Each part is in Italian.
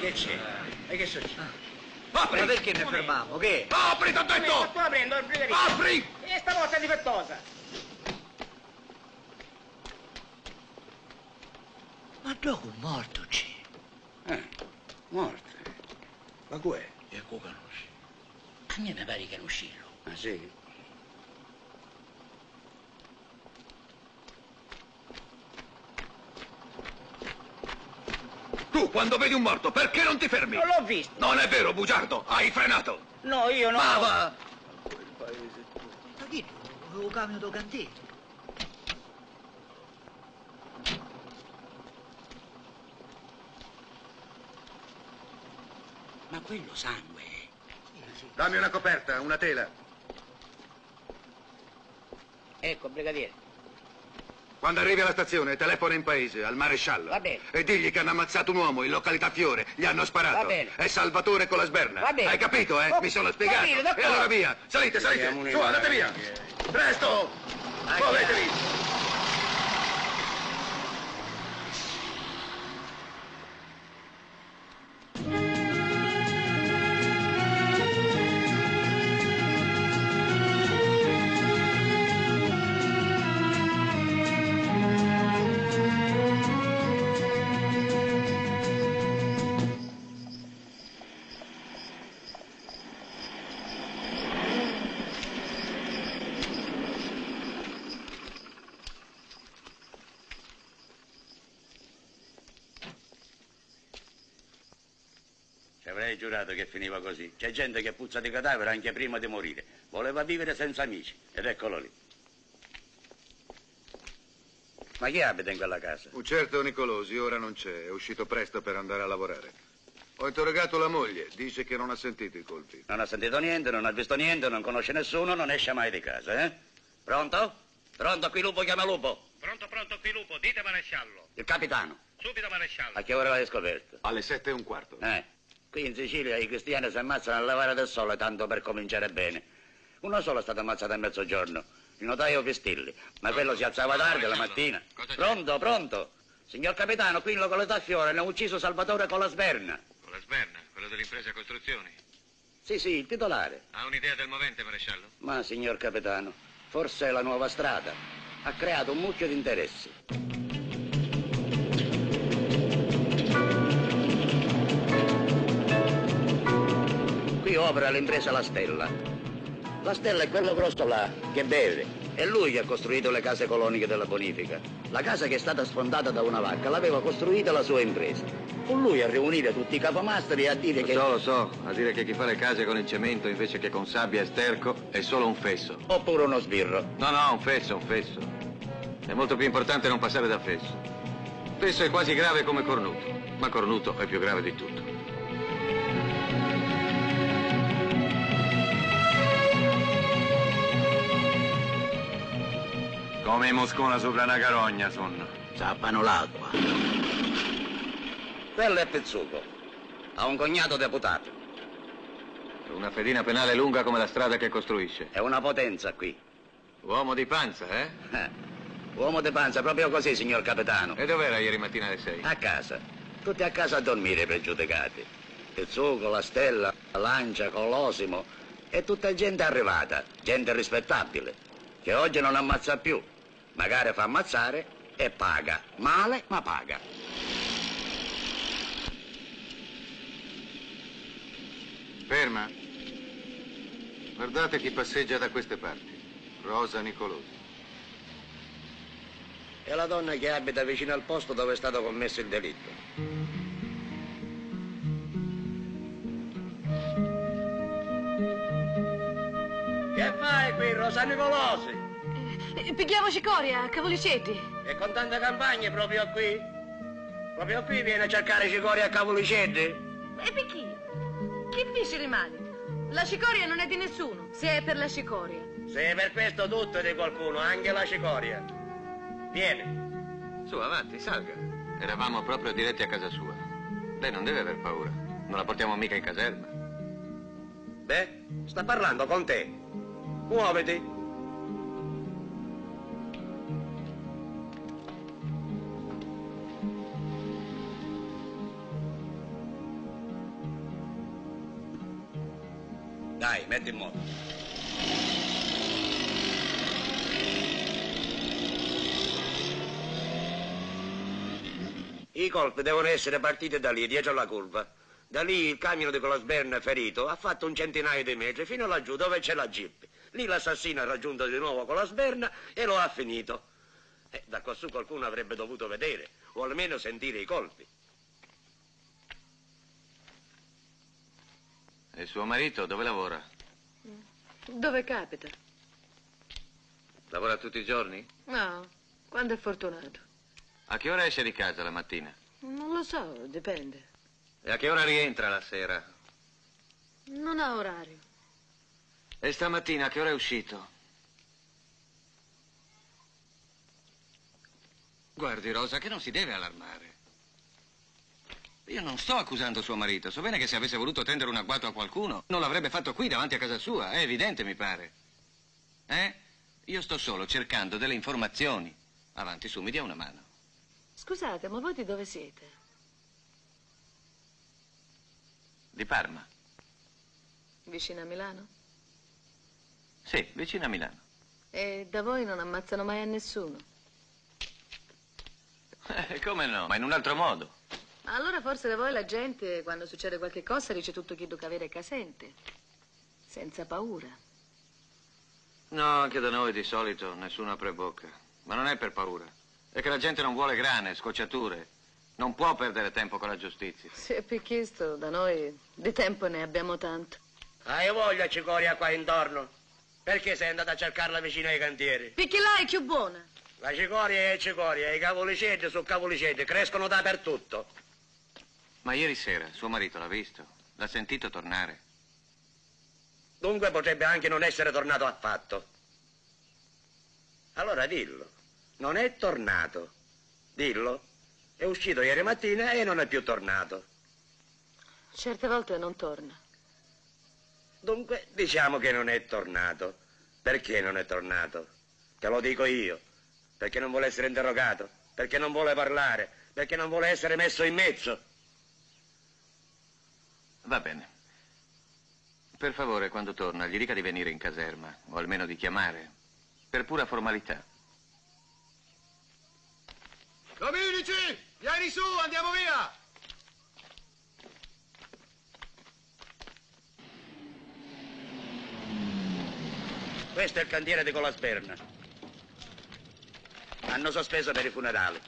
Che c'è? E che succede? Apri! Ma perché ne fermavo? Che? Apri, t'ho detto! Sto qua aprendo il briderino. Apri! E stavolta è difettosa. Ma dopo morto c'è. Morto? Ma che è? E qua conosci? A me mi pare che non uscirlo. Ah sì? Quando vedi un morto, perché non ti fermi? Non l'ho visto. Non è vero, bugiardo. Hai frenato. No, io non... Ma va! Quel paese è tuo. Ma chi? Lo camion da cantina. Ma quello sangue... Sì. Dammi una coperta, una tela. Ecco, brigadiere. Quando arrivi alla stazione, telefona in paese, al maresciallo. Va bene. E digli che hanno ammazzato un uomo in località Fiore, gli hanno sparato. Va bene. È Salvatore Colasberna. Va bene. Hai capito, eh? Oh, mi sono spiegato. Va bene, e allora via, salite. Su, andate via. Presto! Muovetevi! Avrei giurato che finiva così. C'è gente che puzza di cadavere anche prima di morire. Voleva vivere senza amici, ed eccolo lì. Ma chi abita in quella casa? Un certo Nicolosi, ora non c'è. È uscito presto per andare a lavorare. Ho interrogato la moglie, dice che non ha sentito i colpi. Non ha sentito niente, non ha visto niente, non conosce nessuno, non esce mai di casa, eh? Pronto? Pronto, qui Lupo, chiama Lupo. Pronto, qui Lupo, dite maresciallo. Il capitano. Subito maresciallo. A che ora l'hai scoperto? Alle 7:15. Qui in Sicilia i cristiani si ammazzano a lavare del sole, tanto per cominciare bene. Uno solo è stato ammazzato a mezzogiorno, il notaio Pistilli, ma quello si alzava tardi la mattina. Pronto? Signor capitano, qui in località Fiore ne ha ucciso Salvatore Colasberna. Colasberna? Quello dell'impresa costruzioni? Sì, il titolare. Ha un'idea del movente, maresciallo? Ma, signor capitano, forse è la nuova strada. Ha creato un mucchio di interessi. Opera l'impresa La Stella. La Stella è quello grosso là, che beve. È lui che ha costruito le case coloniche della bonifica. La casa che è stata sfondata da una vacca l'aveva costruita la sua impresa. Con lui a riunire tutti i capomastri e a dire che... Lo so, a dire che chi fa le case con il cemento invece che con sabbia e sterco è solo un fesso. Oppure uno sbirro. No, un fesso. È molto più importante non passare da fesso. Fesso è quasi grave come cornuto, ma cornuto è più grave di tutto. Come moscona sopra una carogna, sonno. Zappano l'acqua. Quello è Pizzuco. Ha un cognato deputato. Una fedina penale lunga come la strada che costruisce. È una potenza qui. Uomo di panza, eh? Uomo di panza, proprio così, signor capitano. E dov'era ieri mattina alle 6? A casa. Tutti a casa a dormire, pregiudicati. Pizzuco, La Stella, Lancia, Colosimo. E tutta gente arrivata, gente rispettabile, che oggi non ammazza più. Magari fa ammazzare e paga. Male, ma paga. Ferma. Guardate chi passeggia da queste parti. Rosa Nicolosi. È la donna che abita vicino al posto dove è stato commesso il delitto. Che fai qui, Rosa Nicolosi? Pigliamo cicoria, cavolicetti. E con tante campagne proprio qui? Proprio qui viene a cercare cicoria a cavolicetti? E perché? Chi finisce rimane? La cicoria non è di nessuno, se è per la cicoria. Se è per questo tutto è di qualcuno, anche la cicoria. Vieni. Su, avanti, salga. Eravamo proprio diretti a casa sua. Lei non deve aver paura, non la portiamo mica in caserma. Beh, sta parlando con te. Muoviti. Dai, metti in moto. I colpi devono essere partiti da lì, dietro la curva. Da lì il camion di Colasberna ferito ha fatto un centinaio di metri fino laggiù dove c'è la jeep. Lì l'assassino ha raggiunto di nuovo Colasberna e lo ha finito. Da quassù qualcuno avrebbe dovuto vedere, o almeno sentire i colpi. E suo marito dove lavora? Dove capita. Lavora tutti i giorni? No, quando è fortunato. A che ora esce di casa la mattina? Non lo so, dipende. E a che ora rientra la sera? Non ha orario. E stamattina a che ora è uscito? Guardi, Rosa, che non si deve allarmare. Io non sto accusando suo marito. So bene che se avesse voluto tendere un agguato a qualcuno, non l'avrebbe fatto qui davanti a casa sua. È evidente, mi pare. Io sto solo cercando delle informazioni. Avanti, su, mi dia una mano. Scusate, ma voi di dove siete? Di Parma. Vicino a Milano? Sì, vicino a Milano. E da voi non ammazzano mai a nessuno? Come no? Ma in un altro modo. Allora forse da voi la gente, quando succede qualche cosa, dice tutto chi duca vera e casente. Senza paura. No, anche da noi di solito nessuno apre bocca. Ma non è per paura. È che la gente non vuole grane, scocciature. Non può perdere tempo con la giustizia. Sì, è picchisto, da noi di tempo ne abbiamo tanto. Hai voglia cicoria qua intorno? Perché sei andata a cercarla vicino ai cantieri? Perché là è più buona. La cicoria è cicoria, i cavolicetti su cavolicetti, crescono dappertutto. Ma ieri sera suo marito l'ha visto, l'ha sentito tornare. Dunque potrebbe anche non essere tornato affatto. Allora dillo, non è tornato. Dillo, è uscito ieri mattina e non è più tornato. Certe volte non torna. Dunque, diciamo che non è tornato. Perché non è tornato? Te lo dico io. Perché non vuole essere interrogato, perché non vuole parlare, perché non vuole essere messo in mezzo. Va bene. Per favore, quando torna, gli dica di venire in caserma, o almeno di chiamare, per pura formalità. Dominici, vieni su, andiamo via! Questo è il cantiere di Colasberna. Hanno sospeso per i funerali.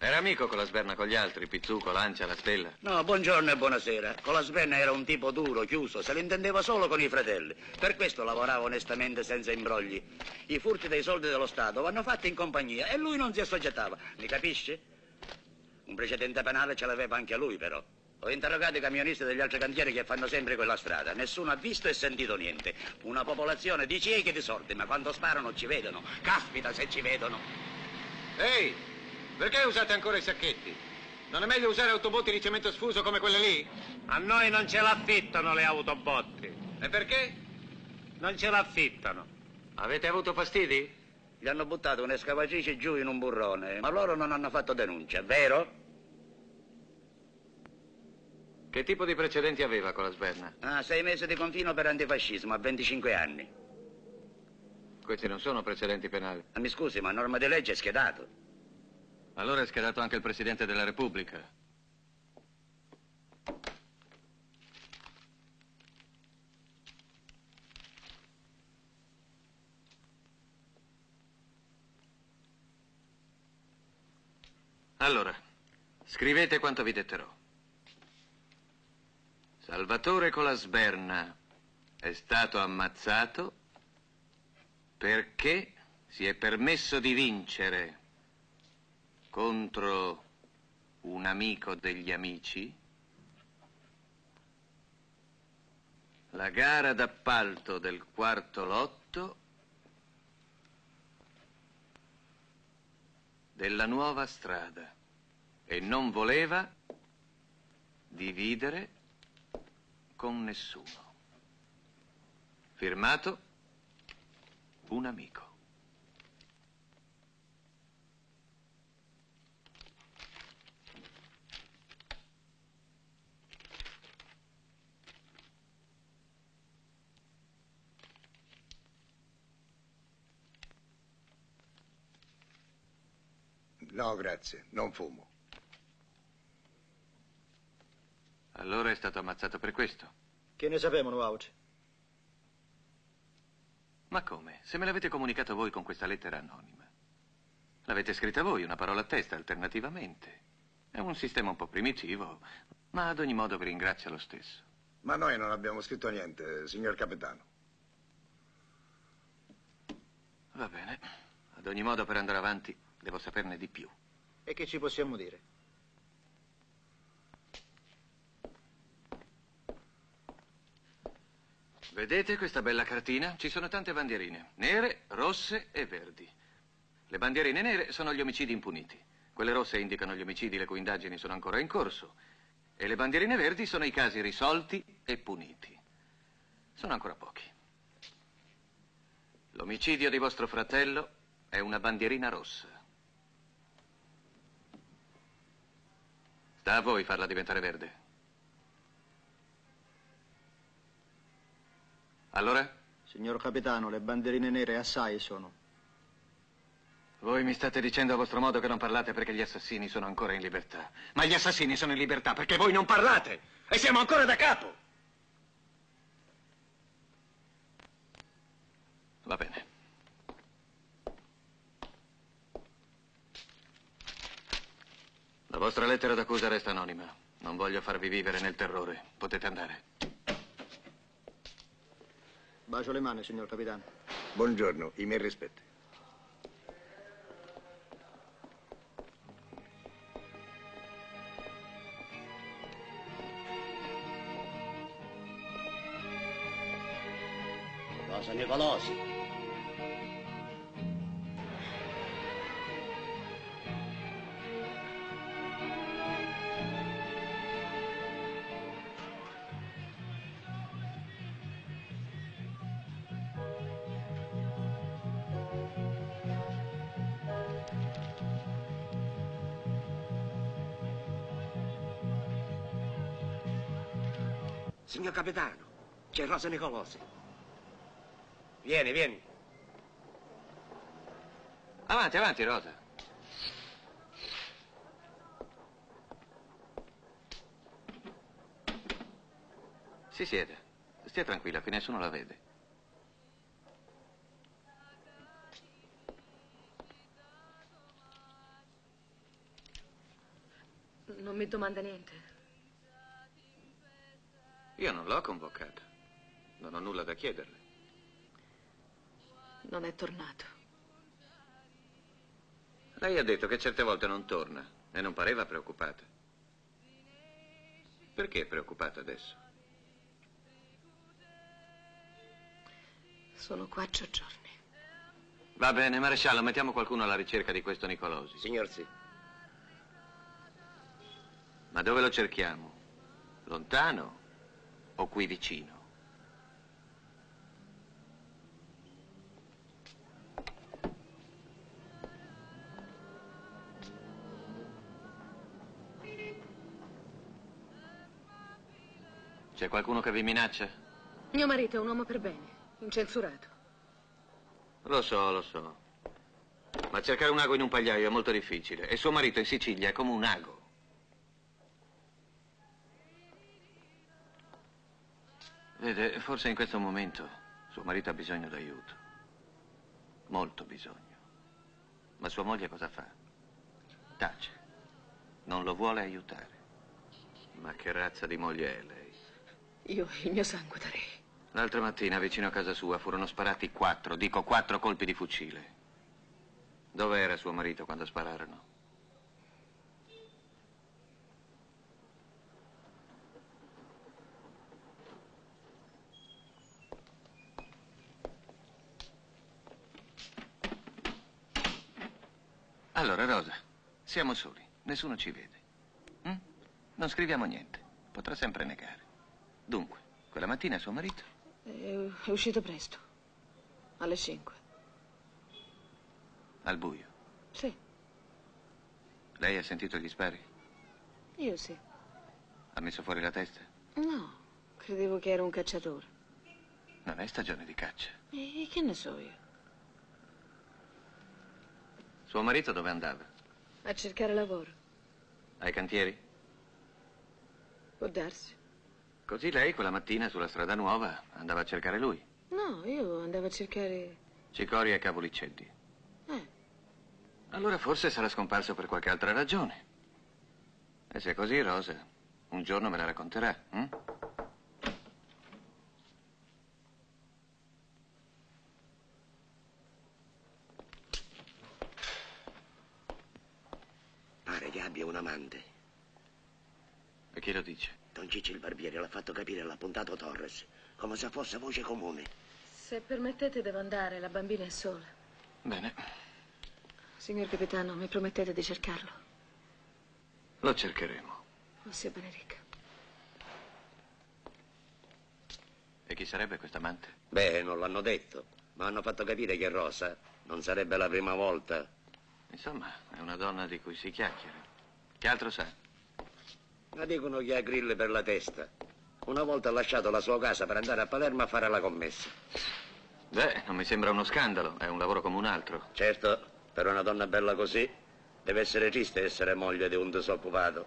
Era amico Colasberna con gli altri, Pizzuco, Lancia, La Stella? No, buongiorno e buonasera. Colasberna era un tipo duro, chiuso, se l'intendeva solo con i fratelli. Per questo lavorava onestamente senza imbrogli. I furti dei soldi dello Stato vanno fatti in compagnia e lui non si assoggettava. Mi capisci? Un precedente penale ce l'aveva anche lui, però. Ho interrogato i camionisti degli altri cantieri che fanno sempre quella strada. Nessuno ha visto e sentito niente. Una popolazione di ciechi e di sordi, ma quando sparano ci vedono. Caspita se ci vedono. Ehi, perché usate ancora i sacchetti? Non è meglio usare autobotti di cemento sfuso come quelle lì? A noi non ce l'affittano le autobotti. E perché? Non ce l'affittano. Avete avuto fastidi? Gli hanno buttato un'escavatrice giù in un burrone, ma loro non hanno fatto denuncia, vero? Che tipo di precedenti aveva Colasberna? Ah, 6 mesi di confino per antifascismo, a 25 anni. Questi non sono precedenti penali. Mi scusi, ma a norma di legge è schedato. Allora è schedato anche il Presidente della Repubblica. Allora, scrivete quanto vi detterò. Salvatore Colasberna è stato ammazzato perché si è permesso di vincere contro un amico degli amici la gara d'appalto del quarto lotto della nuova strada e non voleva dividere con nessuno. Firmato un amico. No, grazie, non fumo. Allora è stato ammazzato per questo? Che ne sapevano, Auce? Ma come? Se me l'avete comunicato voi con questa lettera anonima. L'avete scritta voi, una parola a testa, alternativamente. È un sistema un po' primitivo, ma ad ogni modo vi ringrazio lo stesso. Ma noi non abbiamo scritto niente, signor capitano. Va bene. Ad ogni modo, per andare avanti, devo saperne di più. E che ci possiamo dire? Vedete questa bella cartina? Ci sono tante bandierine, nere, rosse e verdi. Le bandierine nere sono gli omicidi impuniti. Quelle rosse indicano gli omicidi le cui indagini sono ancora in corso. E le bandierine verdi sono i casi risolti e puniti. Sono ancora pochi. L'omicidio di vostro fratello è una bandierina rossa. Sta a voi farla diventare verde. Allora? Signor capitano, le bandierine nere assai sono. Voi mi state dicendo a vostro modo che non parlate perché gli assassini sono ancora in libertà. Ma gli assassini sono in libertà perché voi non parlate! E siamo ancora da capo! Va bene. La vostra lettera d'accusa resta anonima. Non voglio farvi vivere nel terrore. Potete andare. Bacio le mani, signor capitano. Buongiorno, i miei rispetti. Rosa Nicolosi. Signor capitano, c'è Rosa Nicolosi. Vieni, vieni. Avanti, avanti, Rosa. Si sieda. Stia tranquilla, che nessuno la vede. Non mi domanda niente. Io non l'ho convocata. Non ho nulla da chiederle. Non è tornato. Lei ha detto che certe volte non torna e non pareva preoccupata. Perché è preoccupata adesso? Sono 4 giorni. Va bene, maresciallo, mettiamo qualcuno alla ricerca di questo Nicolosi. Signor sì. Ma dove lo cerchiamo? Lontano? O qui vicino. C'è qualcuno che vi minaccia? Mio marito è un uomo per bene, incensurato. Lo so, ma cercare un ago in un pagliaio è molto difficile e suo marito in Sicilia è come un ago. Vede, forse in questo momento suo marito ha bisogno d'aiuto. Molto bisogno. Ma sua moglie cosa fa? Tace. non lo vuole aiutare. Ma che razza di moglie è lei? Io il mio sangue darei. L'altra mattina, vicino a casa sua, furono sparati 4 colpi di fucile. Dove era suo marito quando spararono? Allora, Rosa, siamo soli, nessuno ci vede. Non scriviamo niente, potrà sempre negare. Dunque, quella mattina suo marito? È uscito presto, alle 5. Al buio? Sì. Lei ha sentito gli spari? Io sì. Ha messo fuori la testa? No, credevo che era un cacciatore. Non è stagione di caccia. E che ne so io? Suo marito dove andava? A cercare lavoro. Ai cantieri? Può darsi. Così lei quella mattina sulla strada nuova andava a cercare lui? No, io andavo a cercare... Cicoria e Cavolicetti. Allora forse sarà scomparso per qualche altra ragione. E se è così, Rosa, un giorno me la racconterà, hm? Un amante. E chi lo dice? Don Cicci il barbiere l'ha fatto capire all'appuntato Torres, come se fosse voce comune. Se permettete devo andare, la bambina è sola. Bene. Signor capitano, mi promettete di cercarlo? Lo cercheremo. Oh, sia benedica. E chi sarebbe quest'amante? Beh, non l'hanno detto, ma hanno fatto capire che Rosa non sarebbe la prima volta. Insomma, è una donna di cui si chiacchiera. Che altro sa? Ma dicono che ha grille per la testa. Una volta ha lasciato la sua casa per andare a Palermo a fare la commessa. Beh, non mi sembra uno scandalo, è un lavoro come un altro. Certo, per una donna bella così deve essere triste essere moglie di un disoccupato.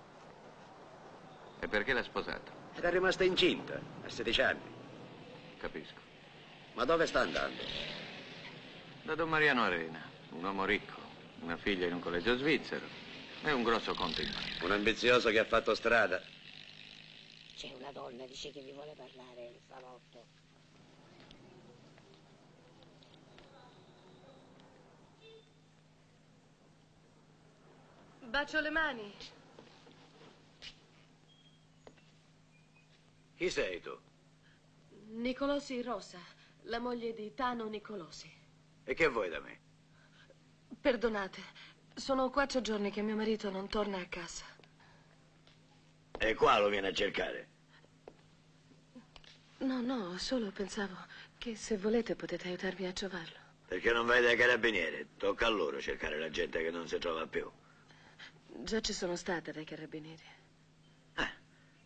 E perché l'ha sposato? Era rimasta incinta, a 16 anni. Capisco. Ma dove sta andando? Da Don Mariano Arena, un uomo ricco, una figlia in un collegio svizzero. È un grosso conto in banca. Un ambizioso che ha fatto strada. C'è una donna, dice che vi vuole parlare nel salotto. Bacio le mani. Chi sei tu? Nicolosi Rosa, la moglie di Tano Nicolosi. E che vuoi da me? Perdonate. Sono 4 giorni che mio marito non torna a casa. E qua lo viene a cercare? No, no, solo pensavo che se volete potete aiutarmi a trovarlo. Perché non vai dai carabinieri? Tocca a loro cercare la gente che non si trova più. Già ci sono stata dai carabinieri. Ah,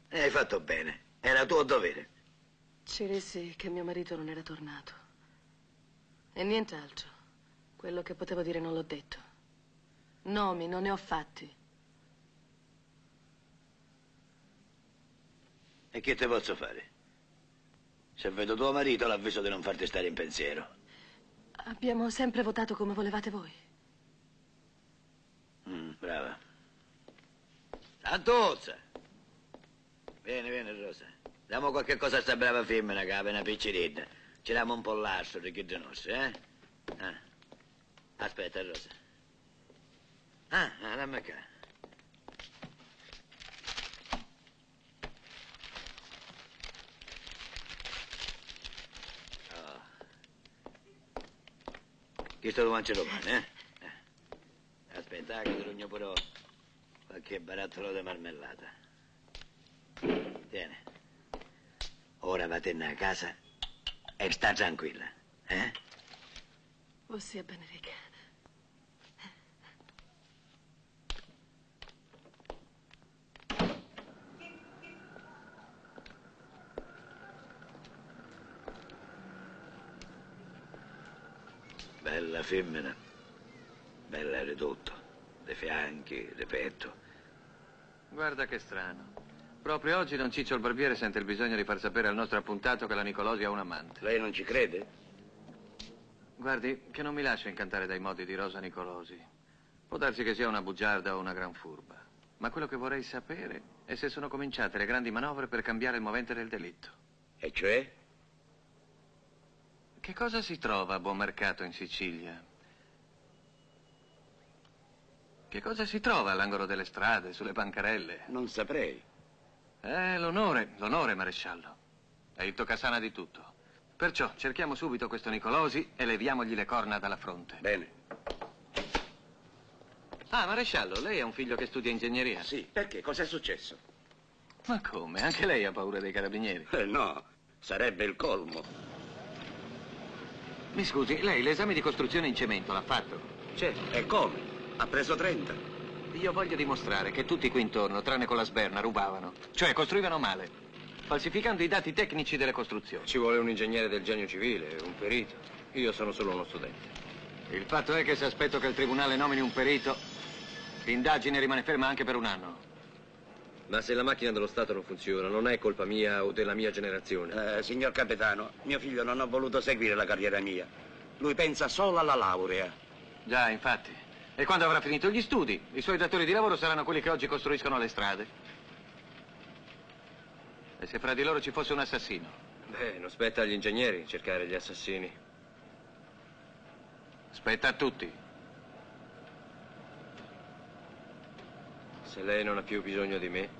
e hai fatto bene. Era tuo dovere. Ci dissi che mio marito non era tornato. E nient'altro. Quello che potevo dire non l'ho detto. Nomi, non ne ho fatti. E che te posso fare? Se vedo tuo marito, l'avviso di non farti stare in pensiero. Abbiamo sempre votato come volevate voi. Brava. Santuzza! Vieni, vieni, Rosa. Diamo qualche cosa a sta brava femmina che ha appena picciridda. Ci diamo un po' l'asso di chi di nostri, eh? Ah. Aspetta, Rosa. Ah, dammi qua. Oh. Questo lo mangio domani, eh? Aspetta, che te rogno però qualche barattolo di marmellata. Tieni. Ora vattene a casa e sta tranquilla, eh? Oh, sia benedica. Bella femmina, bella ridotto, dei fianchi, di petto. Guarda che strano. Proprio oggi Don Ciccio il barbiere sente il bisogno di far sapere al nostro appuntato che la Nicolosi ha un amante. Lei non ci crede? Guardi, che non mi lascio incantare dai modi di Rosa Nicolosi. Può darsi che sia una bugiarda o una gran furba. Ma quello che vorrei sapere è se sono cominciate le grandi manovre per cambiare il movente del delitto. E cioè? Che cosa si trova a buon mercato in Sicilia? Che cosa si trova all'angolo delle strade, sulle bancarelle? Non saprei. L'onore, maresciallo. È il toccasana di tutto. Perciò cerchiamo subito questo Nicolosi e leviamogli le corna dalla fronte. Bene. Ah, maresciallo, lei ha un figlio che studia ingegneria? Sì, perché? Cos'è successo? Ma come? Anche lei ha paura dei carabinieri? No, sarebbe il colmo. Mi scusi, lei l'esame di costruzione in cemento l'ha fatto? Certo, e come? Ha preso 30. Io voglio dimostrare che tutti qui intorno, tranne Colasberna, rubavano. Cioè, costruivano male, falsificando i dati tecnici delle costruzioni. Ci vuole un ingegnere del genio civile, un perito. Io sono solo uno studente. Il fatto è che se aspetto che il tribunale nomini un perito, l'indagine rimane ferma anche per un anno. Ma se la macchina dello Stato non funziona, non è colpa mia o della mia generazione. Signor capitano, mio figlio non ha voluto seguire la carriera mia. Lui pensa solo alla laurea. Già, infatti. E quando avrà finito gli studi, i suoi datori di lavoro saranno quelli che oggi costruiscono le strade. E se fra di loro ci fosse un assassino? Beh, non spetta agli ingegneri cercare gli assassini. Spetta a tutti. Se lei non ha più bisogno di me...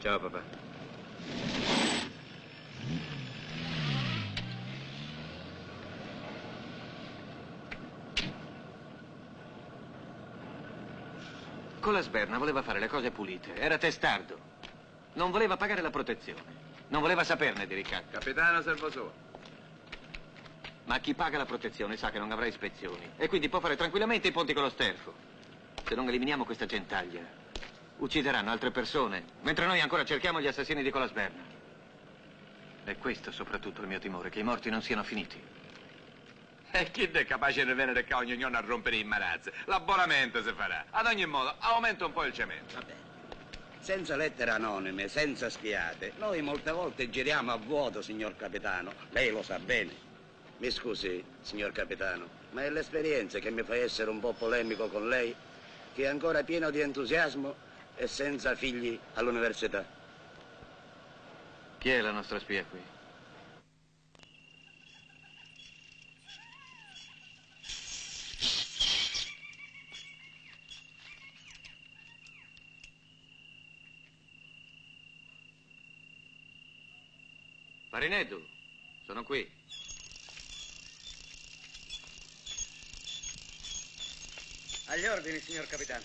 Ciao, papà. Colasberna voleva fare le cose pulite, era testardo. Non voleva pagare la protezione. Non voleva saperne di ricatto. Capitano, servo suo. Ma chi paga la protezione sa che non avrà ispezioni. E quindi può fare tranquillamente i ponti con lo sterfo. Se non eliminiamo questa gentaglia, uccideranno altre persone, mentre noi ancora cerchiamo gli assassini di Colasberna. E questo soprattutto il mio timore, che i morti non siano finiti. E chi è capace di venire qua ogni giorno a rompere i marazzi? L'abboramento si farà. Ad ogni modo, aumenta un po' il cemento. Vabbè. Senza lettere anonime, senza spiate, noi molte volte giriamo a vuoto, signor capitano. Lei lo sa bene. Mi scusi, signor capitano, ma è l'esperienza che mi fa essere un po' polemico con lei, che è ancora pieno di entusiasmo e senza figli all'università. Chi è la nostra spia qui? Parrinieddu, sono qui. Agli ordini, signor capitano.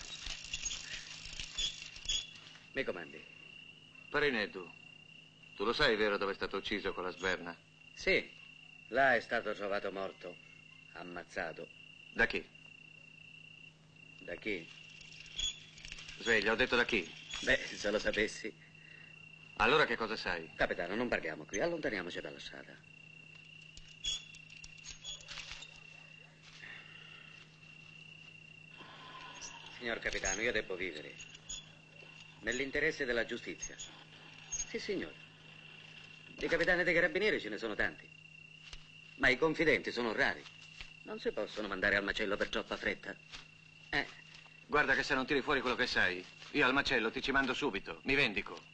Mi comandi. Parrinieddu, tu lo sai, vero, dove è stato ucciso Colasberna? Sì, là è stato trovato morto, ammazzato. Da chi? Da chi? Sveglia, ho detto da chi? Beh, se lo sapessi. Allora che cosa sai? Capitano, non parliamo qui, allontaniamoci dalla strada. Signor capitano, io devo vivere. Nell'interesse della giustizia. Sì, signore. Di capitani dei carabinieri ce ne sono tanti. Ma i confidenti sono rari. Non si possono mandare al macello per troppa fretta. Guarda che se non tiri fuori quello che sai, io al macello ti ci mando subito, mi vendico.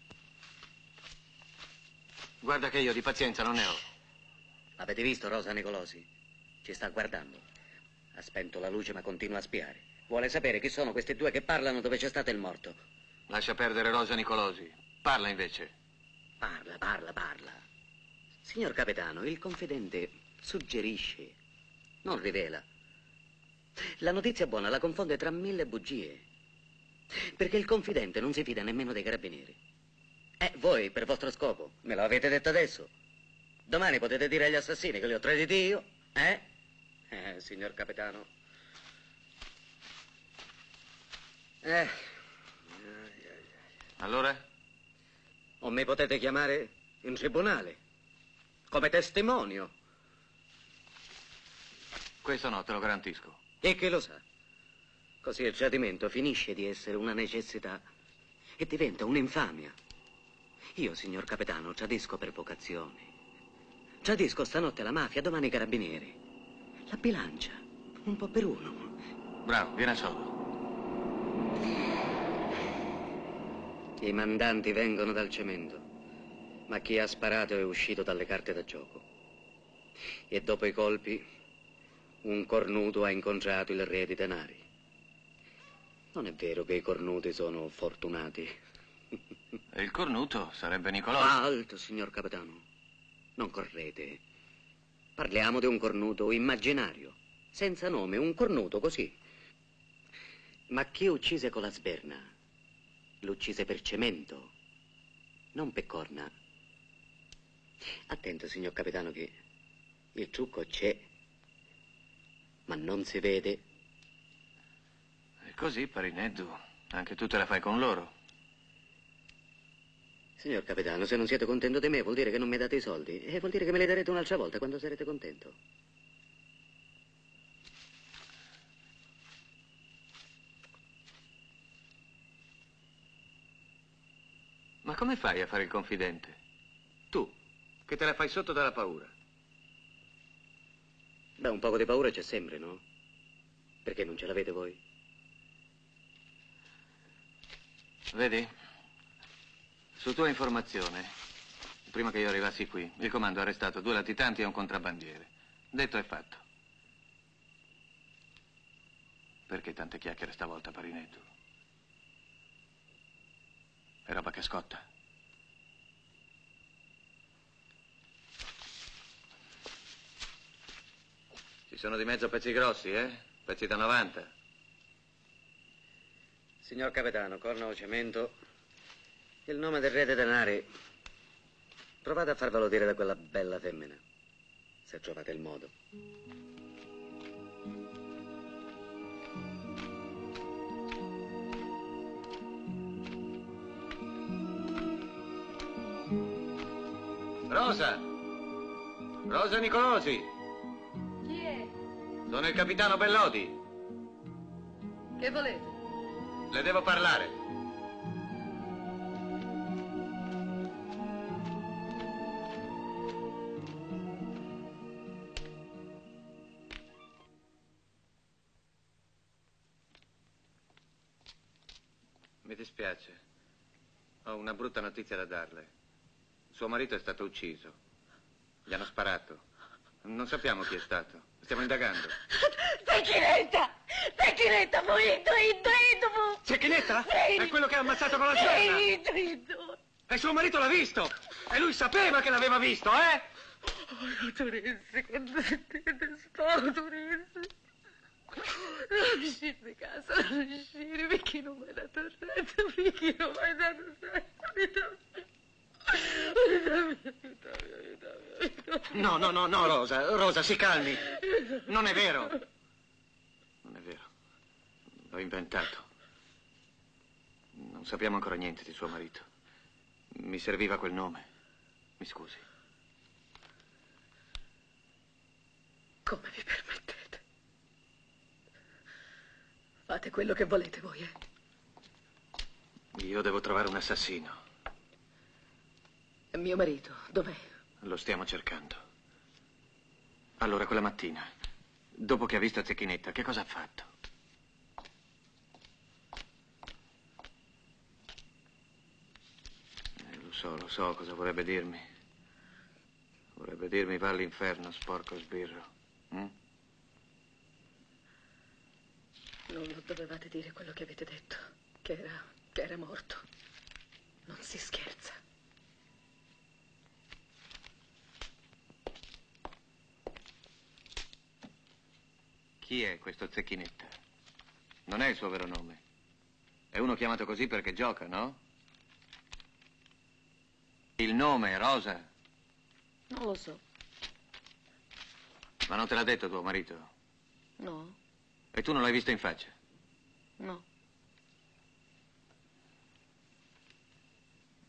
Guarda che io di pazienza non ne ho. Avete visto Rosa Nicolosi? Ci sta guardando. Ha spento la luce ma continua a spiare. Vuole sapere chi sono questi due che parlano dove c'è stato il morto. Lascia perdere Rosa Nicolosi. Parla invece. Parla. Signor capitano, il confidente suggerisce, non rivela. La notizia buona la confonde tra mille bugie. Perché il confidente non si fida nemmeno dei carabinieri. Voi, per vostro scopo, me lo avete detto adesso. Domani potete dire agli assassini che li ho traditi io, eh? Signor capitano. Allora? O mi potete chiamare in tribunale, come testimonio. Questo no, te lo garantisco. E che lo sa? Così il tradimento finisce di essere una necessità e diventa un'infamia. Io, signor capitano, tradisco per vocazione. Tradisco stanotte la mafia, domani i carabinieri. La bilancia, un po' per uno. Bravo, viene a sodo. I mandanti vengono dal cemento, ma chi ha sparato è uscito dalle carte da gioco. E dopo i colpi, un cornuto ha incontrato il re di denari. Non è vero che i cornuti sono fortunati. E il cornuto sarebbe Nicolosi. Alto, signor capitano. Non correte. Parliamo di un cornuto immaginario, senza nome, un cornuto così. Ma chi uccise Colasberna? L'uccise per cemento, non per corna. Attento, signor capitano, che il trucco c'è, ma non si vede. E così, Parrinieddu, anche tu te la fai con loro. Signor capitano, se non siete contento di me, vuol dire che non mi date i soldi. E vuol dire che me li darete un'altra volta, quando sarete contento. Ma come fai a fare il confidente? Tu, che te la fai sotto dalla paura. Beh, un poco di paura c'è sempre, no? Perché non ce l'avete voi? Vedi, su tua informazione, prima che io arrivassi qui, il comando ha arrestato 2 latitanti e un contrabbandiere. Detto e fatto. Perché tante chiacchiere stavolta, Parrinieddu? È roba che scotta. Ci sono di mezzo pezzi grossi, eh? Pezzi da 90. Signor capitano, corno o cemento, il nome del re dei denari, provate a farvelo dire da quella bella femmina, se trovate il modo. Rosa! Rosa Nicolosi! Chi è? Sono il capitano Bellodi. Che volete? Le devo parlare. Mi dispiace. Ho una brutta notizia da darle. Suo marito è stato ucciso. Gli hanno sparato. Non sappiamo chi è stato. Stiamo indagando. Zecchinetta! Zecchinetta fu Ido! Zecchinetta? È quello che ha ammazzato Colasberna! Ido! E suo marito l'ha visto! E lui sapeva che l'aveva visto, eh? Oh, no, Torese, consentite, sto, Torese. Non uscire di casa, non uscire, perché non vai da torrente, perché non vai da torrente. No, no, no, no, Rosa, Rosa, si calmi. Non è vero. Non è vero. L'ho inventato. Non sappiamo ancora niente di suo marito. Mi serviva quel nome. Mi scusi. Come vi permettete? Fate quello che volete voi, eh? Io devo trovare un assassino. Mio marito, dov'è? Lo stiamo cercando. Allora, quella mattina, dopo che ha visto Zecchinetta, che cosa ha fatto? Lo so cosa vorrebbe dirmi. Vorrebbe dirmi va all'inferno, sporco sbirro. Mm? Non dovevate dire quello che avete detto, che era morto. Non si scherza. Chi è questo Zecchinetta? Non è il suo vero nome. È uno chiamato così perché gioca, no? Il nome, Rosa? Non lo so. Ma non te l'ha detto tuo marito? No. E tu non l'hai visto in faccia? No.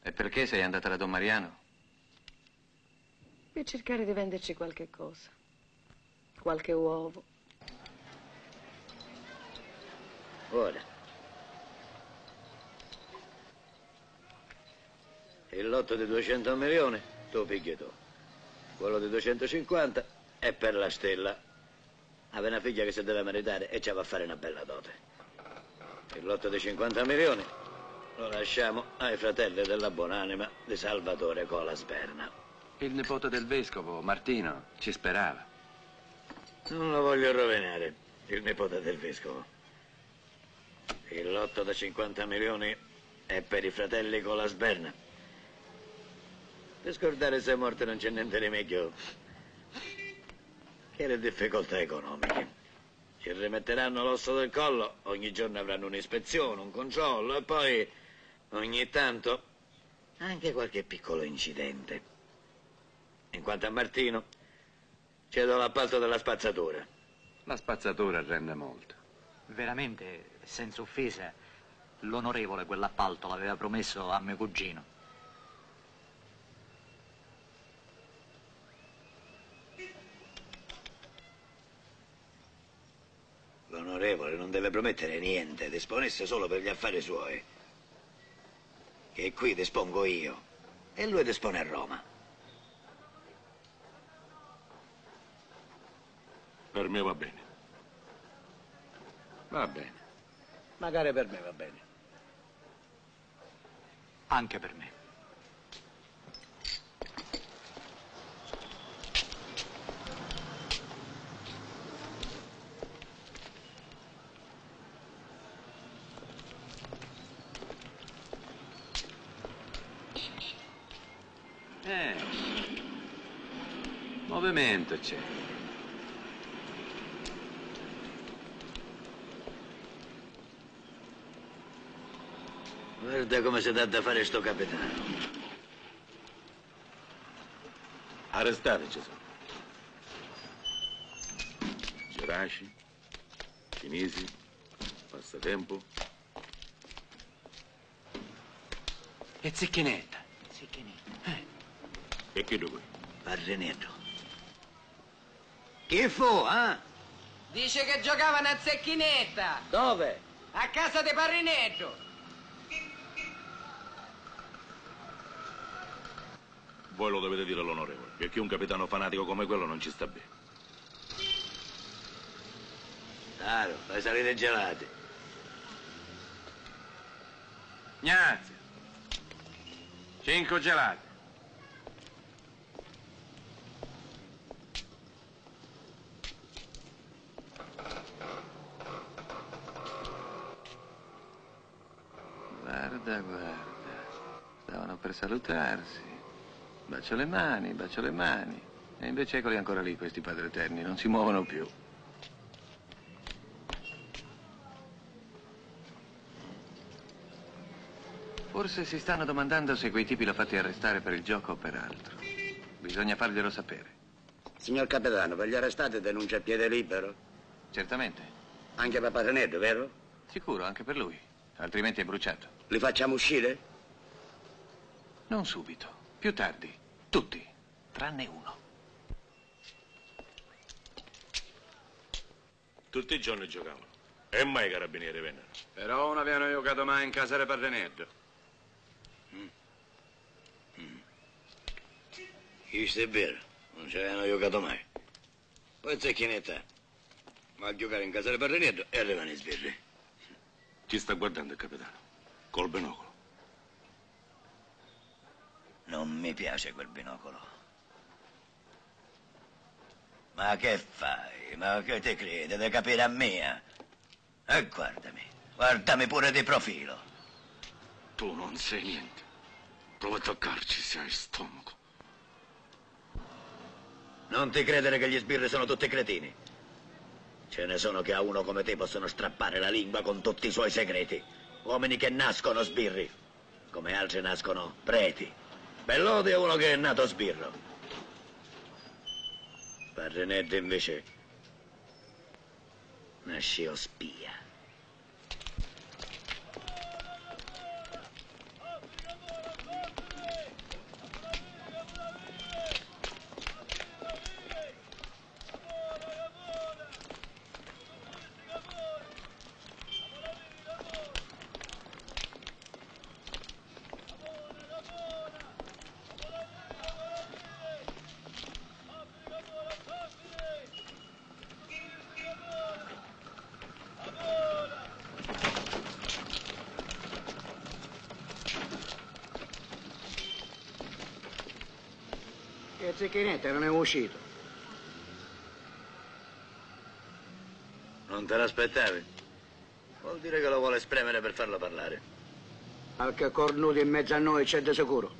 E perché sei andata da Don Mariano? Per cercare di venderci qualche cosa. Qualche uovo. Ora, il lotto di 200 milioni tu pigli tu, quello di 250 è per la Stella. Aveva una figlia che si deve meritare e ci va a fare una bella dote. Il lotto di 50 milioni lo lasciamo ai fratelli della buonanima di Salvatore Colasberna. Il nipote del vescovo, Martino, ci sperava. Non lo voglio rovinare, il nipote del vescovo. Il lotto da 50 milioni è per i fratelli Colasberna. Per scordare se è morto non c'è niente rimedio che le difficoltà economiche. Ci rimetteranno l'osso del collo, ogni giorno avranno un'ispezione, un controllo e poi ogni tanto anche qualche piccolo incidente. In quanto a Martino, cedo l'appalto della spazzatura. La spazzatura rende molto. Veramente, senza offesa, l'onorevole quell'appalto l'aveva promesso a mio cugino. L'onorevole non deve promettere niente, disponesse solo per gli affari suoi. Che qui dispongo io e lui dispone a Roma. Per me va bene. Va bene. Magari per me va bene. Anche per me. Movimento c'è. Guarda come si dà da fare sto capitano. Arrestate, Cesare. Geraci, Chinisi, Passatempo. E Zecchinetta. Zecchinetta. E chi lui? Parrinieddu. Chi fu, eh? Dice che giocavano a Zecchinetta. Dove? A casa di Parrinieddu. Voi lo dovete dire all'onorevole, perché un capitano fanatico come quello non ci sta bene. Caro, fai salire gelati. Gnazio. 5 gelati. Guarda, stavano per salutarsi. Bacio le mani. E invece eccoli ancora lì questi padri eterni, non si muovono più. Forse si stanno domandando se quei tipi l'ha fatti arrestare per il gioco o per altro. Bisogna farglielo sapere. Signor capitano, per gli arrestati denuncia a piede libero? Certamente. Anche per Parrinieddu, vero? Sicuro, anche per lui. Altrimenti è bruciato. Li facciamo uscire? Non subito, più tardi. Tutti, tranne uno. Tutti i giorni giocavano. E mai i carabinieri vennero. Però non avevano giocato mai in casa di Parrinieddu. Questo è vero, non ci avevano giocato mai. Poi Zecchinetta va a giocare in casa di Parrinieddu e arrivano i sbirri. Ci sta guardando il capitano, col binocolo. Non mi piace quel binocolo. Ma che fai? Ma che ti credi di capire a mia? E guardami, guardami pure di profilo. Tu non sei niente. Prova a toccarci se hai stomaco. Non ti credere che gli sbirri sono tutti cretini. Ce ne sono che a uno come te possono strappare la lingua con tutti i suoi segreti. Uomini che nascono sbirri, come altri nascono preti. Bellodi è uno che è nato sbirro. Parrinieddu invece nasceva spia. Zecchinetta non è uscito. Non te l'aspettavi? Vuol dire che lo vuole spremere per farlo parlare. Qualche cornuto in mezzo a noi c'è di sicuro.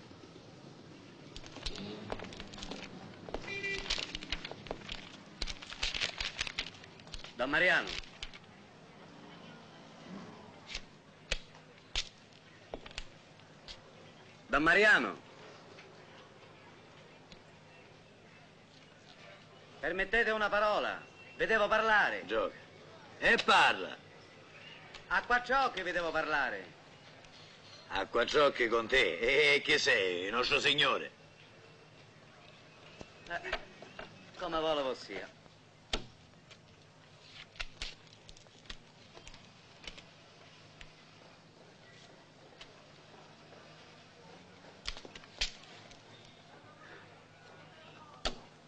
Don Mariano. Don Mariano. Permettete una parola. Vi devo parlare. Gioca. E parla. A Quacciocchi vi devo parlare. A Quacciocchi con te? E chi sei? Il nostro signore. Come volevo sia.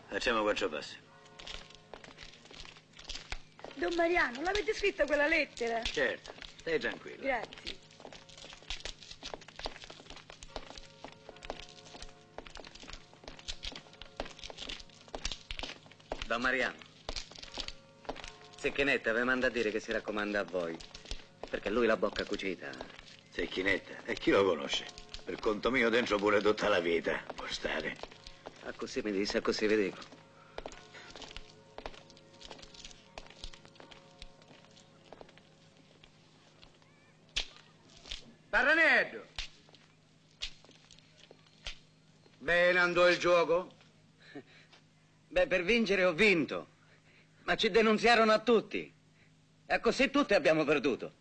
Facciamo quattro passi. Don Mariano, l'avete scritta quella lettera? Certo, stai tranquillo. Grazie. Don Mariano, Zecchinetta vi manda a dire che si raccomanda a voi, perché lui la bocca cucita. Zecchinetta? E chi lo conosce? Per conto mio dentro pure tutta la vita, può stare. A così mi disse, a così vedevo. Parrinieddu! Bene andò il gioco? Beh, per vincere ho vinto, ma ci denunziarono a tutti. E così tutti abbiamo perduto.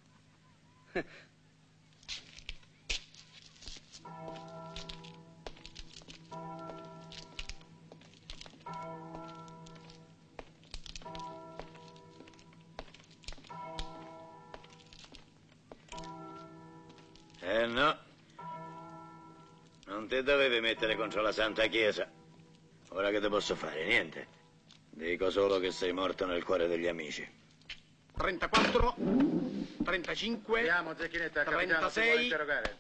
Eh no, non ti dovevi mettere contro la Santa Chiesa. Ora che ti posso fare? Niente. Dico solo che sei morto nel cuore degli amici. 34, 35, andiamo, Zecchinetta, 36,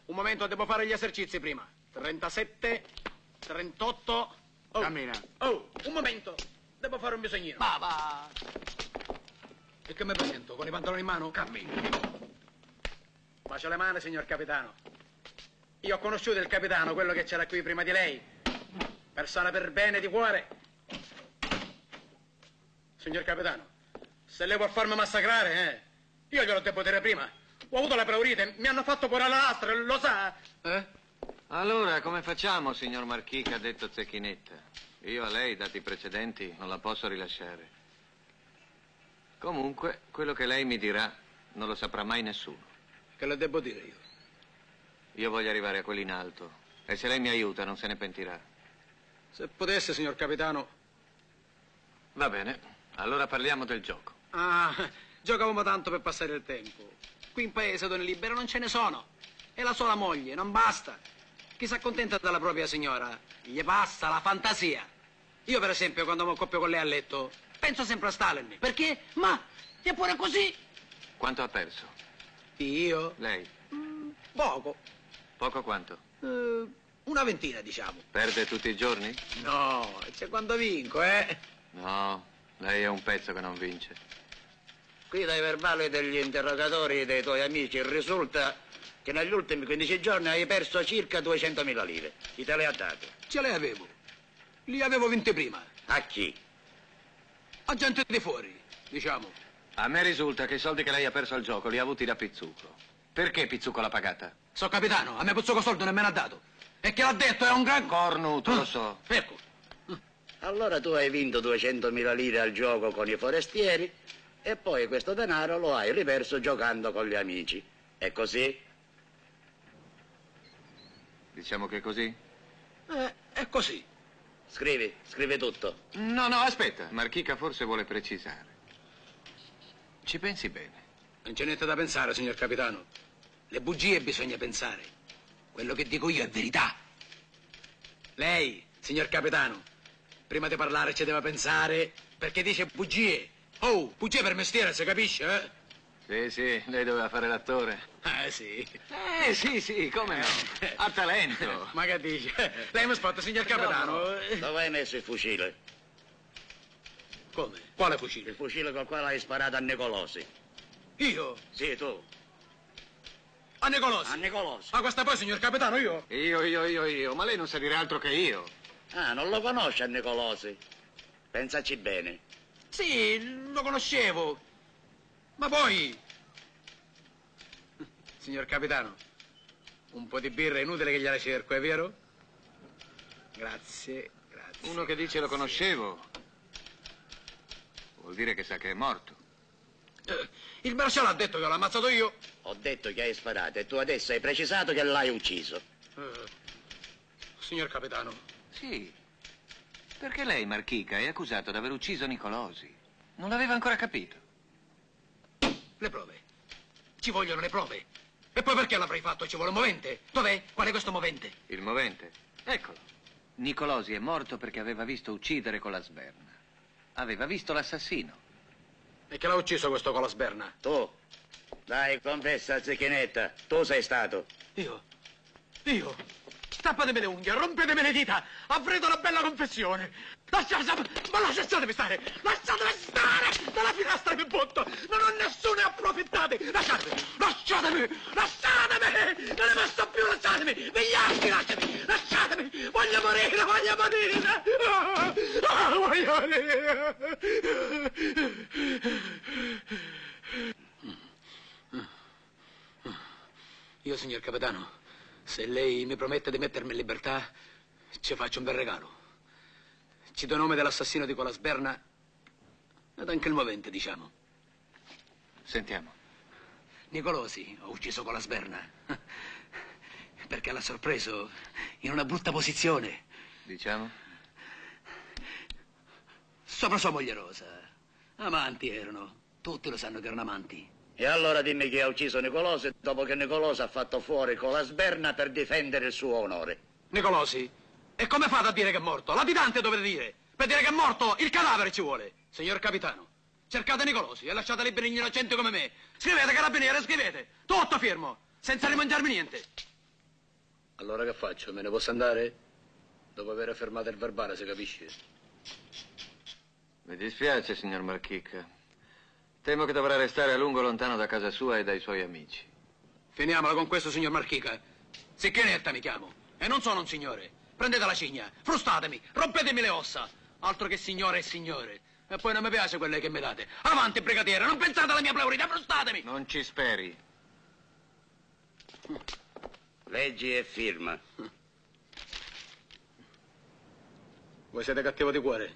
un momento, devo fare gli esercizi prima. 37, 38, oh. Cammina. Oh, un momento, devo fare un bisognino. Va, va. E che mi presento, con i pantaloni in mano? Cammina. Bacio le mani, signor capitano. Io ho conosciuto il capitano, quello che c'era qui prima di lei. Persona per bene di cuore. Signor capitano, se lei vuol farmi massacrare, io glielo devo dire prima. Ho avuto la pleurite, mi hanno fatto pure la lastra, lo sa? Eh? Allora, come facciamo, signor Marchì, che ha detto Zecchinetta? Io a lei, dati i precedenti, non la posso rilasciare. Comunque, quello che lei mi dirà non lo saprà mai nessuno. Che le devo dire io? Io voglio arrivare a quelli in alto. E se lei mi aiuta non se ne pentirà. Se potesse, signor capitano. Va bene, allora parliamo del gioco. Ah, giocavamo tanto per passare il tempo. Qui in paese donne libere non ce ne sono. E la sola moglie, non basta. Chi si accontenta della propria signora, gli passa la fantasia. Io, per esempio, quando mi accoppio con lei a letto, penso sempre a Stalin. Perché? Ma è pure così. Quanto ha perso? Io? Lei? Poco. Poco quanto? Una ventina, diciamo. Perde tutti i giorni? No, c'è quando vinco, No, lei è un pezzo che non vince. Qui dai verbali degli interrogatori dei tuoi amici risulta che negli ultimi 15 giorni hai perso circa 200.000 lire. Chi te le ha date? Ce le avevo. Li avevo vinte prima. A chi? A gente di fuori, diciamo. A me risulta che i soldi che lei ha perso al gioco li ha avuti da Pizzuco. Perché Pizzuco l'ha pagata? So capitano, a me Pizzuco soldo nemmeno ha dato. E che l'ha detto è un gran cornuto, lo so. Ecco. Allora tu hai vinto 200.000 lire al gioco con i forestieri e poi questo denaro lo hai riperso giocando con gli amici. È così? Diciamo che è così? È così. Scrivi, scrivi tutto. No, no, aspetta. Marchica forse vuole precisare. Ci pensi bene. Non c'è niente da pensare, signor capitano. Le bugie bisogna pensare. Quello che dico io è verità. Lei, signor capitano, prima di parlare ci deve pensare perché dice bugie. Oh, bugie per mestiere, si capisce, Sì, lei doveva fare l'attore. Ah, sì. Sì, come no? Ha talento. Ma che dice? Lei mi spotta, signor capitano. No. Dove hai messo il fucile? Come? Quale fucile? Il fucile col quale hai sparato a Nicolosi. Io? Sì, tu. A Nicolosi? A Nicolosi. Ma questa poi, signor capitano, io? Io. Ma lei non sa dire altro che io. Ah, non lo conosce a Nicolosi? Pensaci bene. Sì, lo conoscevo. Ma poi, signor capitano, un po' di birra è inutile che gliela cerco, è vero? Grazie. Uno che dice lo conoscevo vuol dire che sa che è morto. Il maresciallo ha detto che l'ho ammazzato io. Ho detto che hai sparato e tu adesso hai precisato che l'hai ucciso. Signor capitano. Sì, perché lei, Marchica, è accusato di aver ucciso Nicolosi. Non l'aveva ancora capito. Le prove. Ci vogliono le prove. E poi perché l'avrei fatto? Ci vuole un movente. Dov'è? Qual è questo movente? Il movente? Eccolo. Nicolosi è morto perché aveva visto uccidere Colasberna. Aveva visto l'assassino. E che l'ha ucciso questo Colasberna? Tu. Dai, confessa, Zecchinetta. Tu sei stato. Io? Io? Stappatemi le unghie, rompetemi le dita. Avrete una bella confessione. Lasciatemi stare! Lasciatemi stare! Dalla finestra mi butto! Non ho nessuno, approfittate! Lasciatemi! Non ne posso più, lasciatemi! Vigliacchi, lasciatemi! Voglio morire! Voglio morire! Io, signor capitano, se lei mi promette di mettermi in libertà, ci faccio un bel regalo. Ci do nome dell'assassino di Colasberna ed anche il movente, diciamo. Sentiamo. Nicolosi, ho ucciso Colasberna perché l'ha sorpreso in una brutta posizione. Diciamo? Sopra sua moglie Rosa. Amanti erano. Tutti lo sanno che erano amanti. E allora dimmi chi ha ucciso Nicolosi dopo che Nicolosi ha fatto fuori Colasberna per difendere il suo onore. Nicolosi. E come fate a dire che è morto? L'abitante dovete dire. Per dire che è morto, il cadavere ci vuole. Signor capitano, cercate Nicolosi e lasciate liberi gli innocenti come me. Scrivete, carabiniere, scrivete. Tutto fermo, senza rimangiarmi niente. Allora che faccio? Me ne posso andare? Dopo aver affermato il verbale, se capisce. Mi dispiace, signor Marchicca. Temo che dovrà restare a lungo lontano da casa sua e dai suoi amici. Finiamola con questo, signor Marchicca. Zecchinetta mi chiamo. E non sono un signore. Prendete la cigna, frustatemi, rompetemi le ossa. Altro che signore e signore. E poi non mi piace quelle che mi date. Avanti, brigadiere, non pensate alla mia plaurità, frustatemi. Non ci speri. Leggi e firma. Voi siete cattivo di cuore,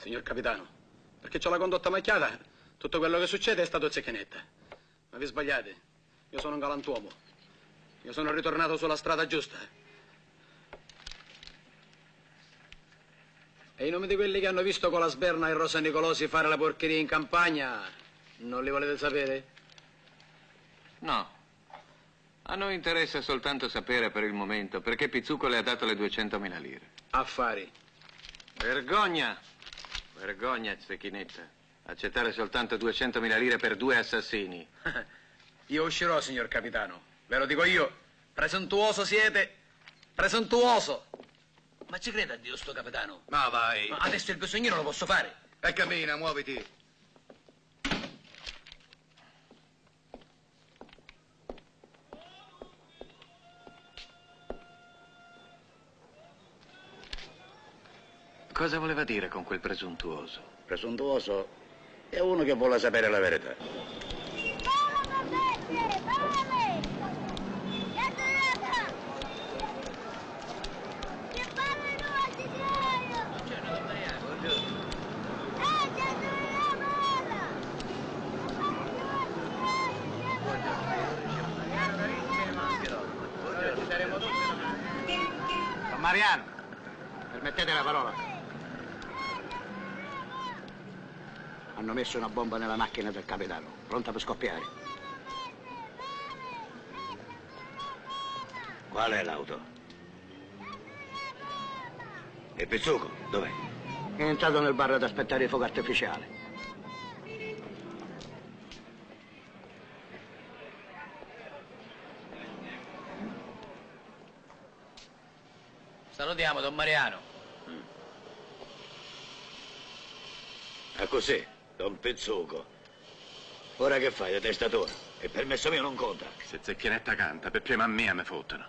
signor capitano. Perché c'ho la condotta macchiata, tutto quello che succede è stato Zecchinetta. Ma vi sbagliate, io sono un galantuomo. Io sono ritornato sulla strada giusta. E i nomi di quelli che hanno visto Colasberna e Rosa Nicolosi fare la porcheria in campagna, non li volete sapere? No. A noi interessa soltanto sapere per il momento perché Pizzuco le ha dato le 200.000 lire. Affari. Vergogna. Vergogna, Zecchinetta. Accettare soltanto 200.000 lire per due assassini. Io uscirò, signor capitano. Ve lo dico io. Presuntuoso siete. Presuntuoso. Ma ci crede a Dio sto capitano? Ma vai. Ma adesso il bisognino lo posso fare. E cammina, muoviti. Cosa voleva dire con quel presuntuoso? Presuntuoso è uno che vuole sapere la verità. Mariano, permettete la parola. Hanno messo una bomba nella macchina del capitano, pronta per scoppiare. Qual è l'auto? E Pizzuco, dov'è? È entrato nel bar ad aspettare il fuoco artificiale. Salutiamo Don Mariano. Ah, così, Don Pizzuco. Ora che fai, da testatore? Il permesso mio non conta. Se Zecchinetta canta, per prima a me fottono.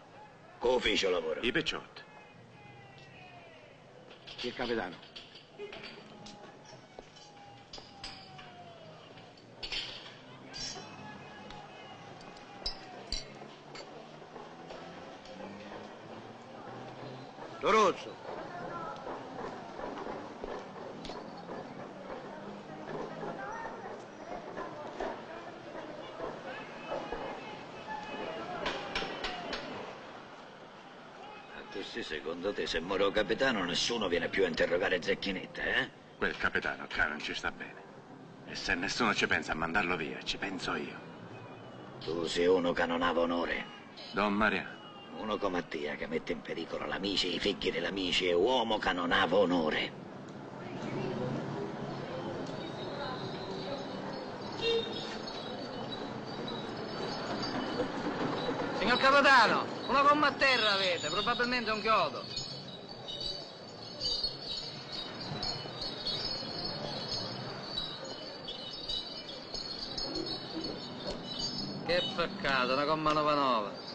Con ufficio lavoro? I picciotti. Chi è il capitano? Torozzo. Secondo te, se moro capitano, nessuno viene più a interrogare Zecchinetta, eh? Quel capitano, caro, non ci sta bene. E se nessuno ci pensa a mandarlo via, ci penso io. Tu sei uno che non ha onore. Don Mariano. Uno come te, che mette in pericolo l'amici e i figli dell'amici, è uomo che non ha onore. Signor capitano! Una gomma a terra avete, probabilmente un chiodo. Che peccato, una gomma 99.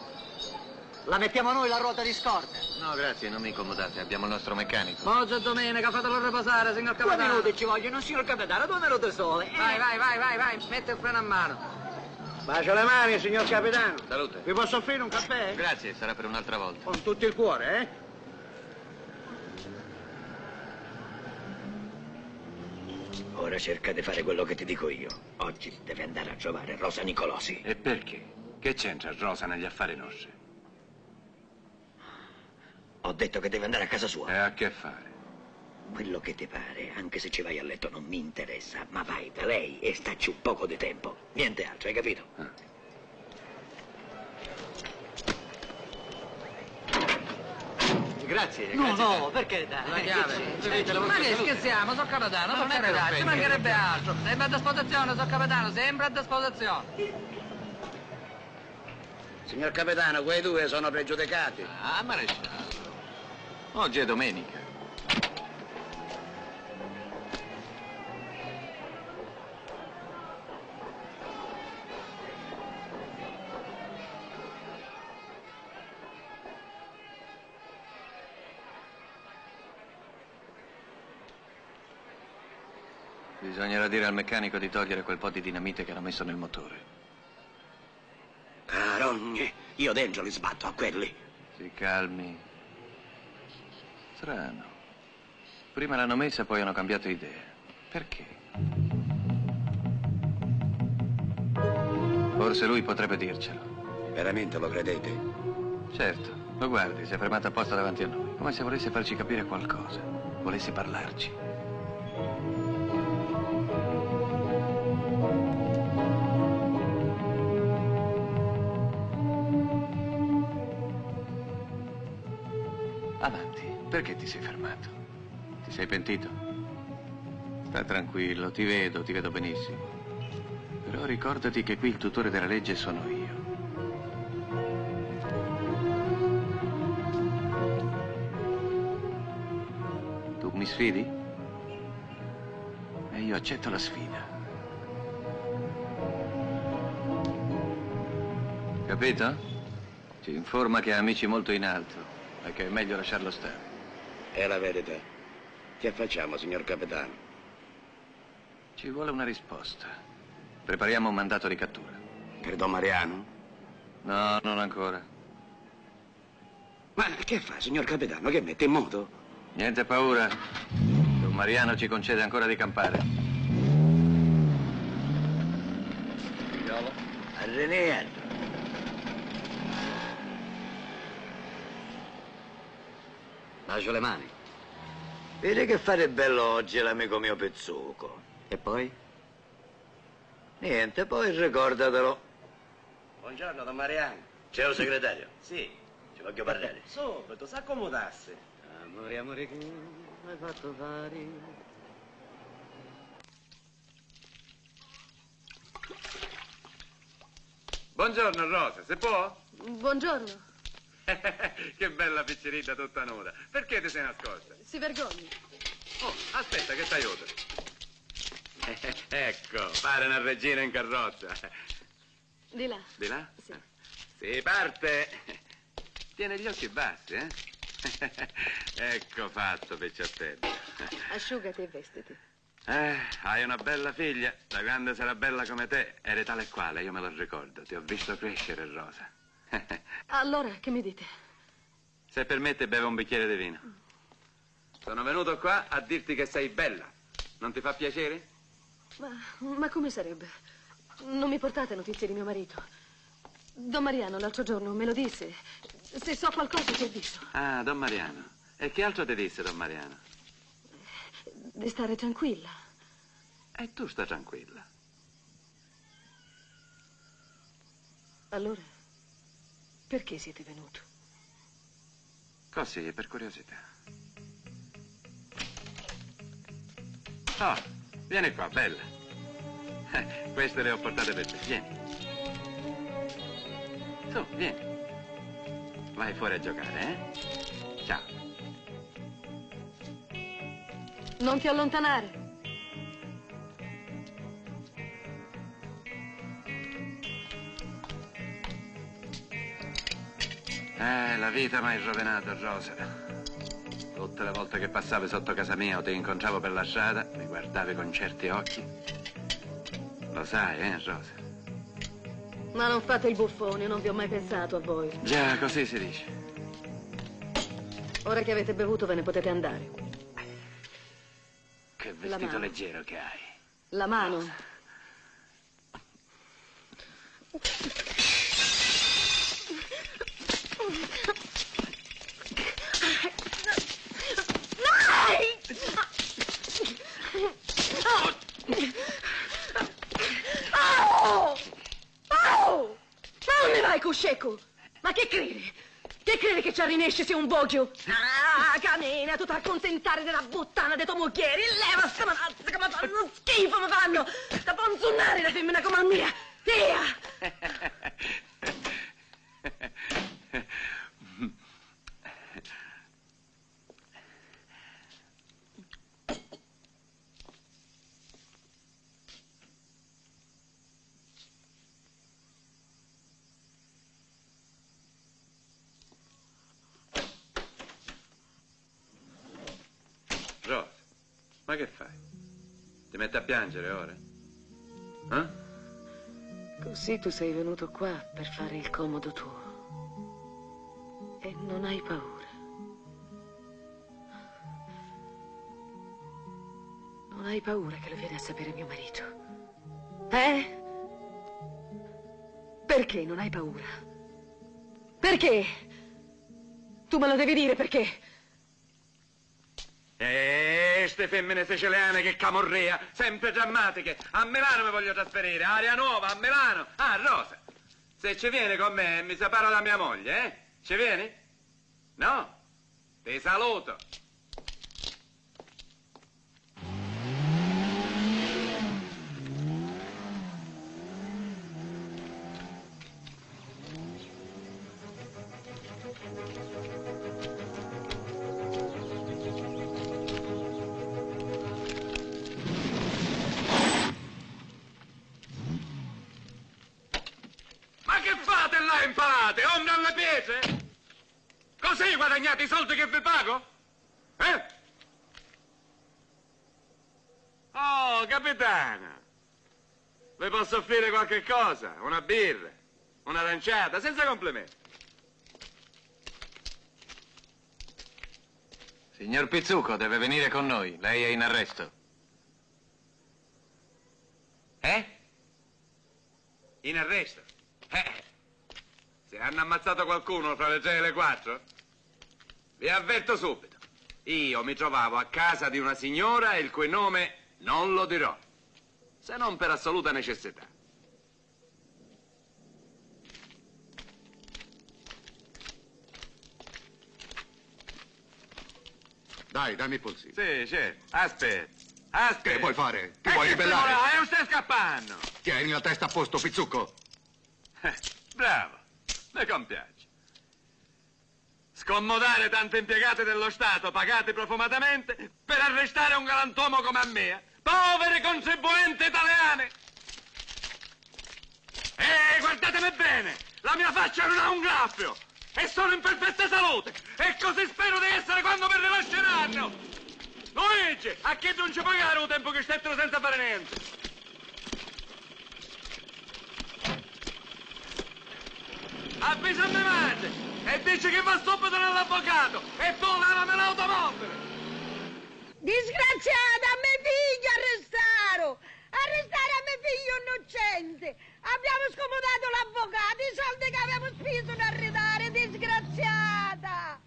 La mettiamo noi la ruota di scorta? No, grazie, non mi incomodate, abbiamo il nostro meccanico. Oggi è domenica, fatelo riposare, signor capitano. 2 minuti ci vogliono, signor capitano, 2 minuti sole. Vai, metti il freno a mano. Bacio le mani, signor capitano. Salute. Vi posso offrire un caffè? Grazie, sarà per un'altra volta. Con tutto il cuore, eh? Ora cerca di fare quello che ti dico io. Oggi devi andare a trovare Rosa Nicolosi. E perché? Che c'entra Rosa negli affari nostri? Ho detto che devi andare a casa sua. E a che fare? Quello che ti pare, anche se ci vai a letto non mi interessa, ma vai da lei e stacci un poco di tempo. Niente altro, hai capito? Grazie, No, perché dai? La chiave. Ma che scherziamo, sono capitano, sono capitano, ci mancherebbe altro. Sembra a disposizione, sono capitano, sembra a disposizione. Signor capitano, quei due sono pregiudicati. Ah, maresciallo. Oggi è domenica. Bisognerà dire al meccanico di togliere quel po' di dinamite che hanno messo nel motore. Carogne, io dentro li sbatto a quelli. Si calmi. Strano. Prima l'hanno messa, poi hanno cambiato idea. Perché? Forse lui potrebbe dircelo. Veramente lo credete? Certo. Lo guardi, si è fermato apposta davanti a noi. Come se volesse farci capire qualcosa. Volesse parlarci. Avanti, perché ti sei fermato? Ti sei pentito? Sta tranquillo, ti vedo benissimo. Però ricordati che qui il tutore della legge sono io. Tu mi sfidi? E io accetto la sfida. Capito? Ci informa che ha amici molto in alto. Che è meglio lasciarlo stare. È la verità. Che facciamo, signor capitano? Ci vuole una risposta. Prepariamo un mandato di cattura. Per Don Mariano? No, non ancora. Ma che fa, signor capitano? Che mette in moto? Niente paura. Don Mariano ci concede ancora di campare. Figliolo. Parrinieddu. Bacio le mani. Vedi che fare bello oggi l'amico mio Pizzuco. E poi? Niente, poi ricordatelo. Buongiorno, Don Mariano. C'è un segretario? Sì. Ci voglio parlare. Subito, s'accomodasse. Amore, amore, che m'hai fatto fare? Buongiorno, Rosa. Se può? Buongiorno. Che bella piccerita tutta nuda. Perché ti sei nascosta? Si vergogni. Oh, aspetta che t'aiuto. Ecco, pare una regina in carrozza. Di là. Di là? Sì. Si parte. Tiene gli occhi bassi, eh? Ecco fatto, picciottello. Asciugati e vestiti. Hai una bella figlia. Da quando sarà bella come te, eri tale e quale, io me lo ricordo. Ti ho visto crescere, Rosa. Allora, che mi dite? Se permette, beve un bicchiere di vino. Sono venuto qua a dirti che sei bella. Non ti fa piacere? Ma come sarebbe? Non mi portate notizie di mio marito. Don Mariano l'altro giorno me lo disse. Se so qualcosa ti avviso. Ah, Don Mariano. E che altro ti disse, Don Mariano? Di stare tranquilla. E tu sta tranquilla. Allora, perché siete venuto? Così, per curiosità. Oh, vieni qua, bella. Queste le ho portate per te, vieni. Su, vieni. Vai fuori a giocare, eh? Ciao. Non ti allontanare. La vita mi ha rovinato, Rosa. Tutte le volte che passavi sotto casa mia o ti incontravo per la strada, mi guardavi con certi occhi. Lo sai, Rosa? Ma non fate il buffone, non vi ho mai pensato a voi. Già, così si dice. Ora che avete bevuto ve ne potete andare. Che vestito leggero che hai. La mano. Oh! Oh! Ma dove vai, cosceco? Ma che credi? Che credi che ci arrinesci sia un boggio? Ah, camena, tu ti accontentare della buttana dei tuoi moglieri. Leva, stamanazza, che mi fanno schifo, mi fanno. Da ponzunnare la femmina come a mia. Via! Rosa, ma che fai? Ti metti a piangere ora? Eh? Così tu sei venuto qua per fare il comodo tuo. E non hai paura. Non hai paura che lo viene a sapere mio marito. Eh? Perché non hai paura? Perché? Tu me lo devi dire perché. Ste femmine siciliane che camorrea, sempre drammatiche. A Milano mi voglio trasferire, aria nuova, a Milano. Ah, Rosa, se ci vieni con me mi separo da mia moglie, eh? Ci vieni? No? Ti saluto. Così guadagnate i soldi che vi pago? Eh? Oh, capitano! Vi posso offrire qualche cosa? Una birra? Un'aranciata? Senza complimenti. Signor Pizzuco, deve venire con noi. Lei è in arresto. Eh? In arresto? Se hanno ammazzato qualcuno fra le 3 e le 4? Vi avverto subito. Io mi trovavo a casa di una signora il cui nome non lo dirò, se non per assoluta necessità. Dai, dammi il polsino. Sì, certo. Aspetta. Aspetta. Che vuoi fare? Ti vuoi ribellare? Ma non stai scappando. Tieni la testa a posto, Pizzuco. Bravo. Mi compiace. Scommodare tante impiegate dello Stato pagate profumatamente per arrestare un galantuomo come me, povere contribuenti italiane! E guardatemi bene, la mia faccia non ha un graffio e sono in perfetta salute e così spero di essere quando mi rilasceranno! Luigi, a chi non ci pagare un tempo che stettero senza fare niente? Avvisa mia madre e dice che va subito nell'avvocato e tu lavami l'automobile! Disgraziata, a me figlio arrestaro! Arrestare a me figlio innocente! Abbiamo scomodato l'avvocato, i soldi che abbiamo speso in arredare, disgraziata!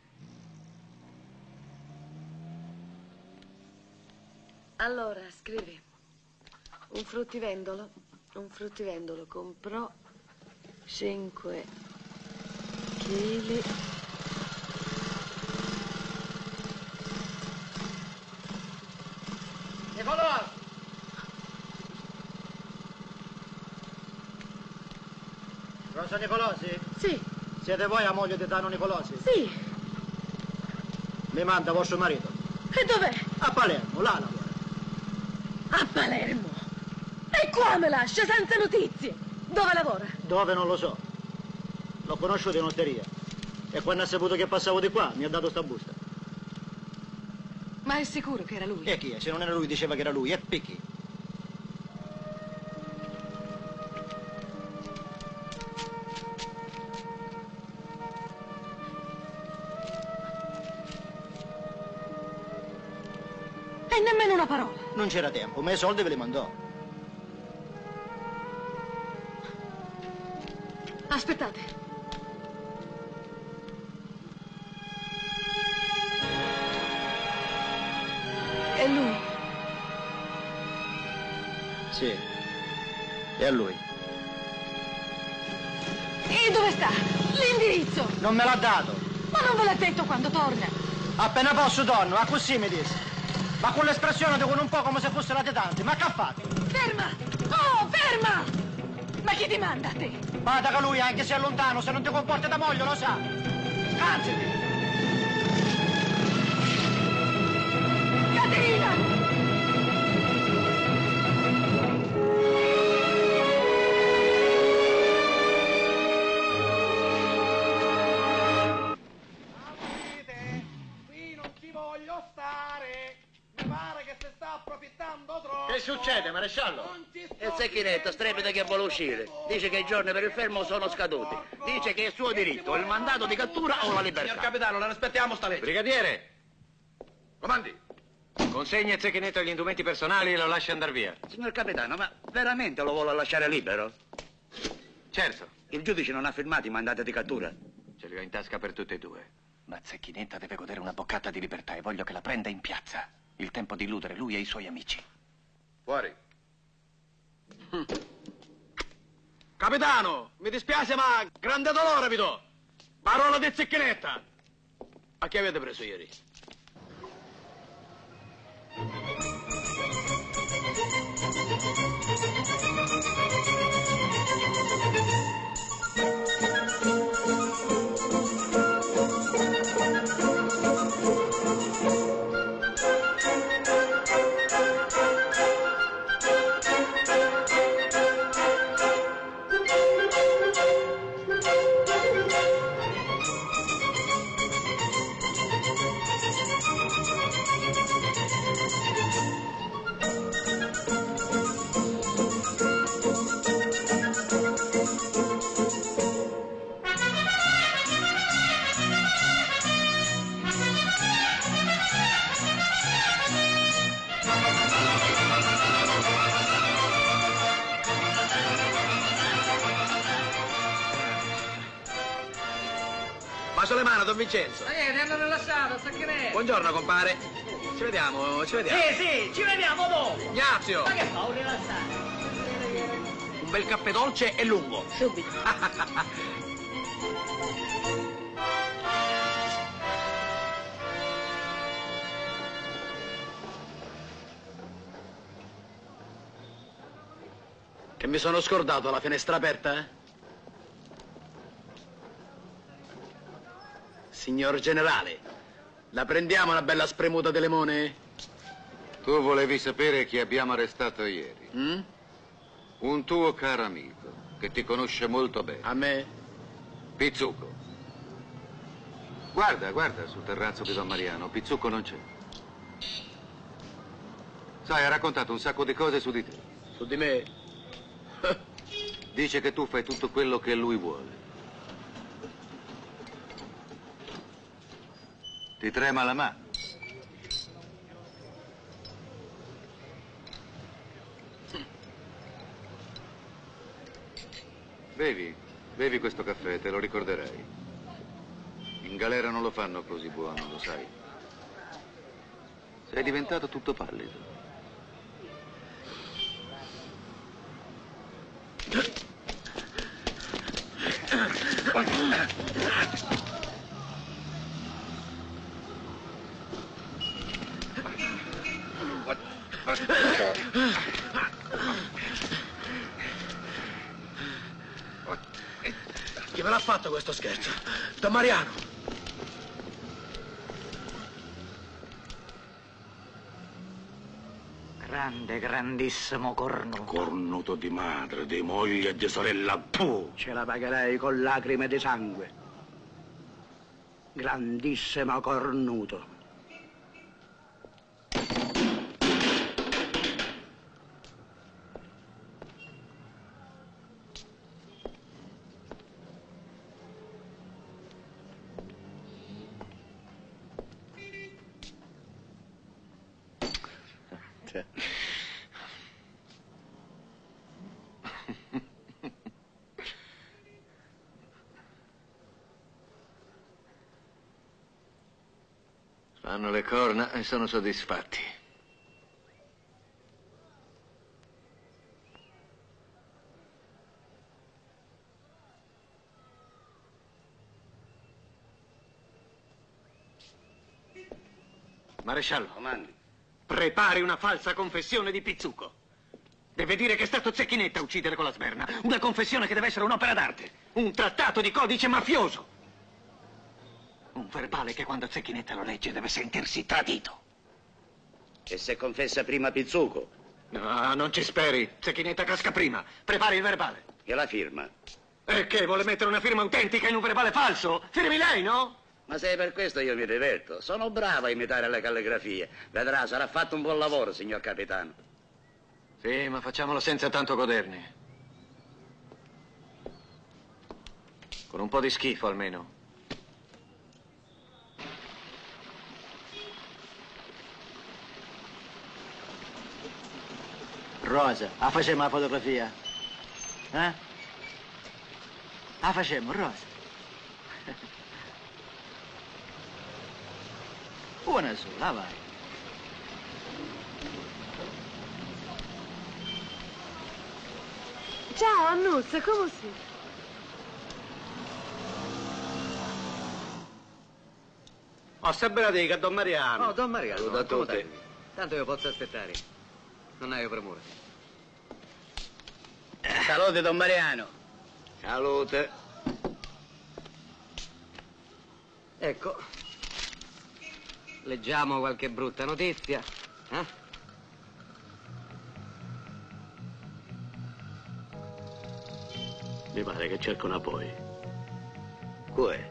Allora, scrivi. Un fruttivendolo comprò 5 chili. Nicolò! Rosa Nicolosi? Sì. Siete voi la moglie di Tano Nicolosi? Sì. Mi manda vostro marito. E dov'è? A Palermo, là lavora. A Palermo? E qua me lascia senza notizie? Dove lavora? Dove non lo so. L'ho conosciuto in lotteria e quando ha saputo che passavo di qua mi ha dato sta busta. Ma è sicuro che era lui? E chi è? Se non era lui diceva che era lui. E picchi. E nemmeno una parola. Non c'era tempo, ma i soldi ve li mandò. Aspettate. È lui? Sì, è lui. E dove sta? L'indirizzo? Non me l'ha dato. Ma non ve l'ha detto quando torna? Appena posso torno, a così mi disse. Ma con l'espressione dicono un po' come se fosse la tante. Ma che fate? Ferma! Oh, ferma! Ma chi ti manda a te? Bada che lui, anche se è lontano, se non ti comporta da moglie lo sa. Scansati! Succede, maresciallo? E Zecchinetta strepita che vuole uscire. Dice che i giorni per il fermo sono scaduti. Dice che è suo diritto, il mandato di cattura o la libertà. Signor capitano, non aspettiamo sta legge. Brigadiere! Comandi! Consegna Zecchinetta gli indumenti personali e lo lascia andare via. Signor capitano, ma veramente lo vuole lasciare libero? Certo. Il giudice non ha firmato i mandati di cattura? Ce li ho in tasca per tutti e due. Ma Zecchinetta deve godere una boccata di libertà e voglio che la prenda in piazza. Il tempo di illudere lui e i suoi amici. Fuori. Capitano, mi dispiace ma grande dolore vi do. Parola di Zecchinetta. A chi avete preso ieri? Don Vincenzo. Ne hanno rilasciato, Zecchinetta. Buongiorno, compare. Ci vediamo. Sì, ci vediamo dopo. Ignazio. Ma che fa un rilassato? Un bel caffè dolce e lungo. Subito. Che mi sono scordato la finestra aperta, eh? Signor generale, la prendiamo una bella spremuta di limone? Tu volevi sapere chi abbiamo arrestato ieri? Mm? Un tuo caro amico, che ti conosce molto bene. A me? Pizzuco. Guarda, guarda sul terrazzo di Don Mariano, Pizzuco non c'è. Sai, ha raccontato un sacco di cose su di te. Su di me? Dice che tu fai tutto quello che lui vuole. Ti trema la mano. Bevi questo caffè, te lo ricorderai. In galera non lo fanno così buono, lo sai. Sei diventato tutto pallido. Chi me l'ha fatto questo scherzo? Don Mariano! Grandissimo cornuto. Cornuto di madre, di moglie e di sorella. Puh. Ce la pagherei con lacrime di sangue. Grandissimo cornuto. Fanno le corna e sono soddisfatti. Maresciallo, comandi. Prepari una falsa confessione di Pizzuco. Deve dire che è stato Zecchinetta a uccidere Colasberna. Una confessione che deve essere un'opera d'arte. Un trattato di codice mafioso. Un verbale che quando Zecchinetta lo legge deve sentirsi tradito. E se confessa prima Pizzuco? No, non ci speri. Zecchinetta casca prima. Prepari il verbale. E la firma? E che, vuole mettere una firma autentica in un verbale falso? Firmi lei, no? Ma se è per questo io mi diverto. Sono bravo a imitare le calligrafie. Vedrà, sarà fatto un buon lavoro, signor capitano. Sì, ma facciamolo senza tanto goderne. Con un po' di schifo, almeno. Rosa, la facciamo la fotografia? Eh? La facciamo, Rosa. Una sola, vai. Ciao, Annuzza, come sei? Oh, sembra dica, Don Mariano. Oh, Don Mariano, saluto a tutti. Tanto io posso aspettare. Non hai premura. Salute, Don Mariano. Salute. Ecco, leggiamo qualche brutta notizia. Eh? Mi pare che cercano poi. Cue.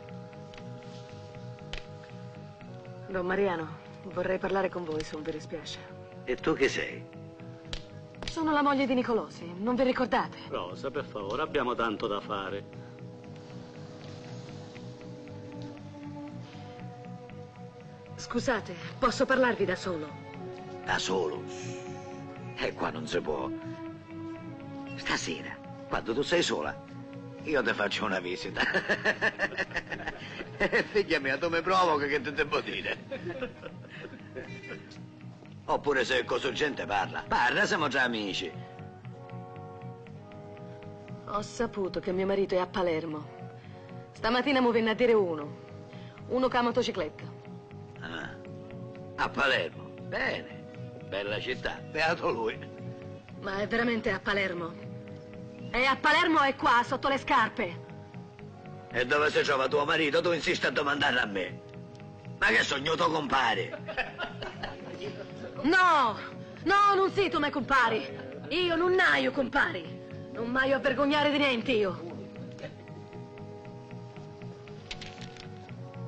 Don Mariano, vorrei parlare con voi se non vi dispiace. E tu chi sei? Sono la moglie di Nicolosi, non vi ricordate? Rosa, per favore, abbiamo tanto da fare. Scusate, posso parlarvi da solo? Da solo? Qua non si può. Stasera, quando tu sei sola, io ti faccio una visita. Figlia mia, tu mi provochi, che ti devo dire? Oppure se è cosa urgente parla. Parla, siamo già amici. Ho saputo che mio marito è a Palermo. Stamattina mi venne a dire uno che ha motocicletta. Ah, a Palermo. Bene, bella città, beato lui. Ma è veramente a Palermo? È a Palermo e qua, sotto le scarpe. E dove si trova tuo marito, tu insisti a domandare a me. Ma che sogno tuo compare? No, no, non sei tu me compari. Io non naio compari. Non mai a vergognare di niente io.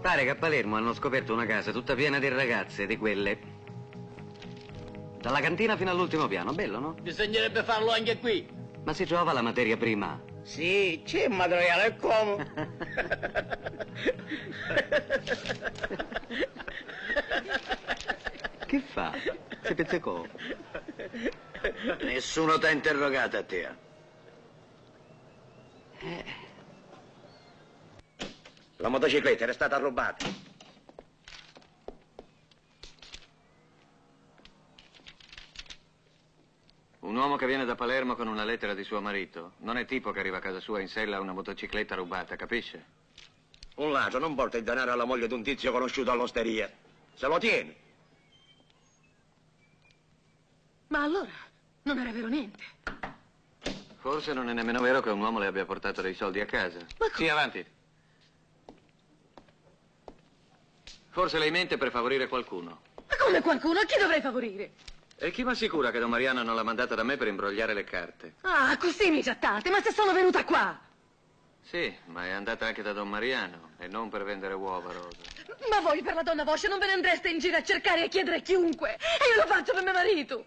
Pare che a Palermo hanno scoperto una casa tutta piena di ragazze, di quelle. Dalla cantina fino all'ultimo piano, bello, no? Bisognerebbe farlo anche qui. Ma si trova la materia prima? Sì, c'è il materiale, è come. Che fa? Si pizzicò. Nessuno t'ha interrogata a te. La motocicletta era stata rubata. Un uomo che viene da Palermo con una lettera di suo marito non è tipo che arriva a casa sua in sella una motocicletta rubata, capisce? Un ladro non porta il denaro alla moglie di un tizio conosciuto all'osteria. Se lo tiene. Ma allora non era vero niente. Forse non è nemmeno vero che un uomo le abbia portato dei soldi a casa. Ma sì, avanti. Forse lei mente per favorire qualcuno. Ma come qualcuno? Chi dovrei favorire? E chi mi assicura che Don Mariano non l'ha mandata da me per imbrogliare le carte? Ah, così mi giattate, ma se sono venuta qua! Sì, ma è andata anche da Don Mariano e non per vendere uova, Rosa. Ma voi per la donna vostra non ve ne andreste in giro a cercare e a chiedere a chiunque? E io lo faccio per mio marito!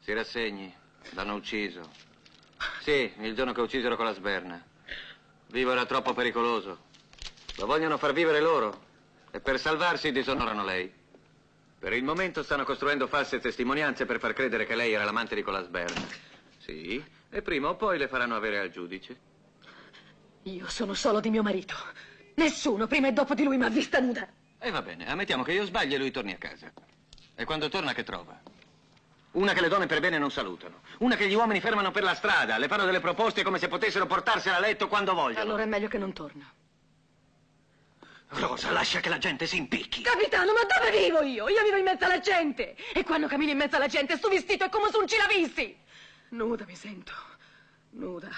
Si rassegni, l'hanno ucciso. Sì, il giorno che uccisero Colasberna. Vivo era troppo pericoloso. Lo vogliono far vivere loro. E per salvarsi disonorano lei. Per il momento stanno costruendo false testimonianze per far credere che lei era l'amante di Colasberna. Sì, e prima o poi le faranno avere al giudice. Io sono solo di mio marito. Nessuno prima e dopo di lui mi ha vista nuda. E va bene, ammettiamo che io sbaglio e lui torni a casa. E quando torna che trova? Una che le donne per bene non salutano. Una che gli uomini fermano per la strada. Le fanno delle proposte come se potessero portarsela a letto quando vogliono. Allora è meglio che non torna. Rosa, lascia che la gente si impicchi. Capitano, ma dove vivo io? Io vivo in mezzo alla gente. E quando cammino in mezzo alla gente, sto vestito è come se non ci l'avessi. Nuda mi sento. Nuda.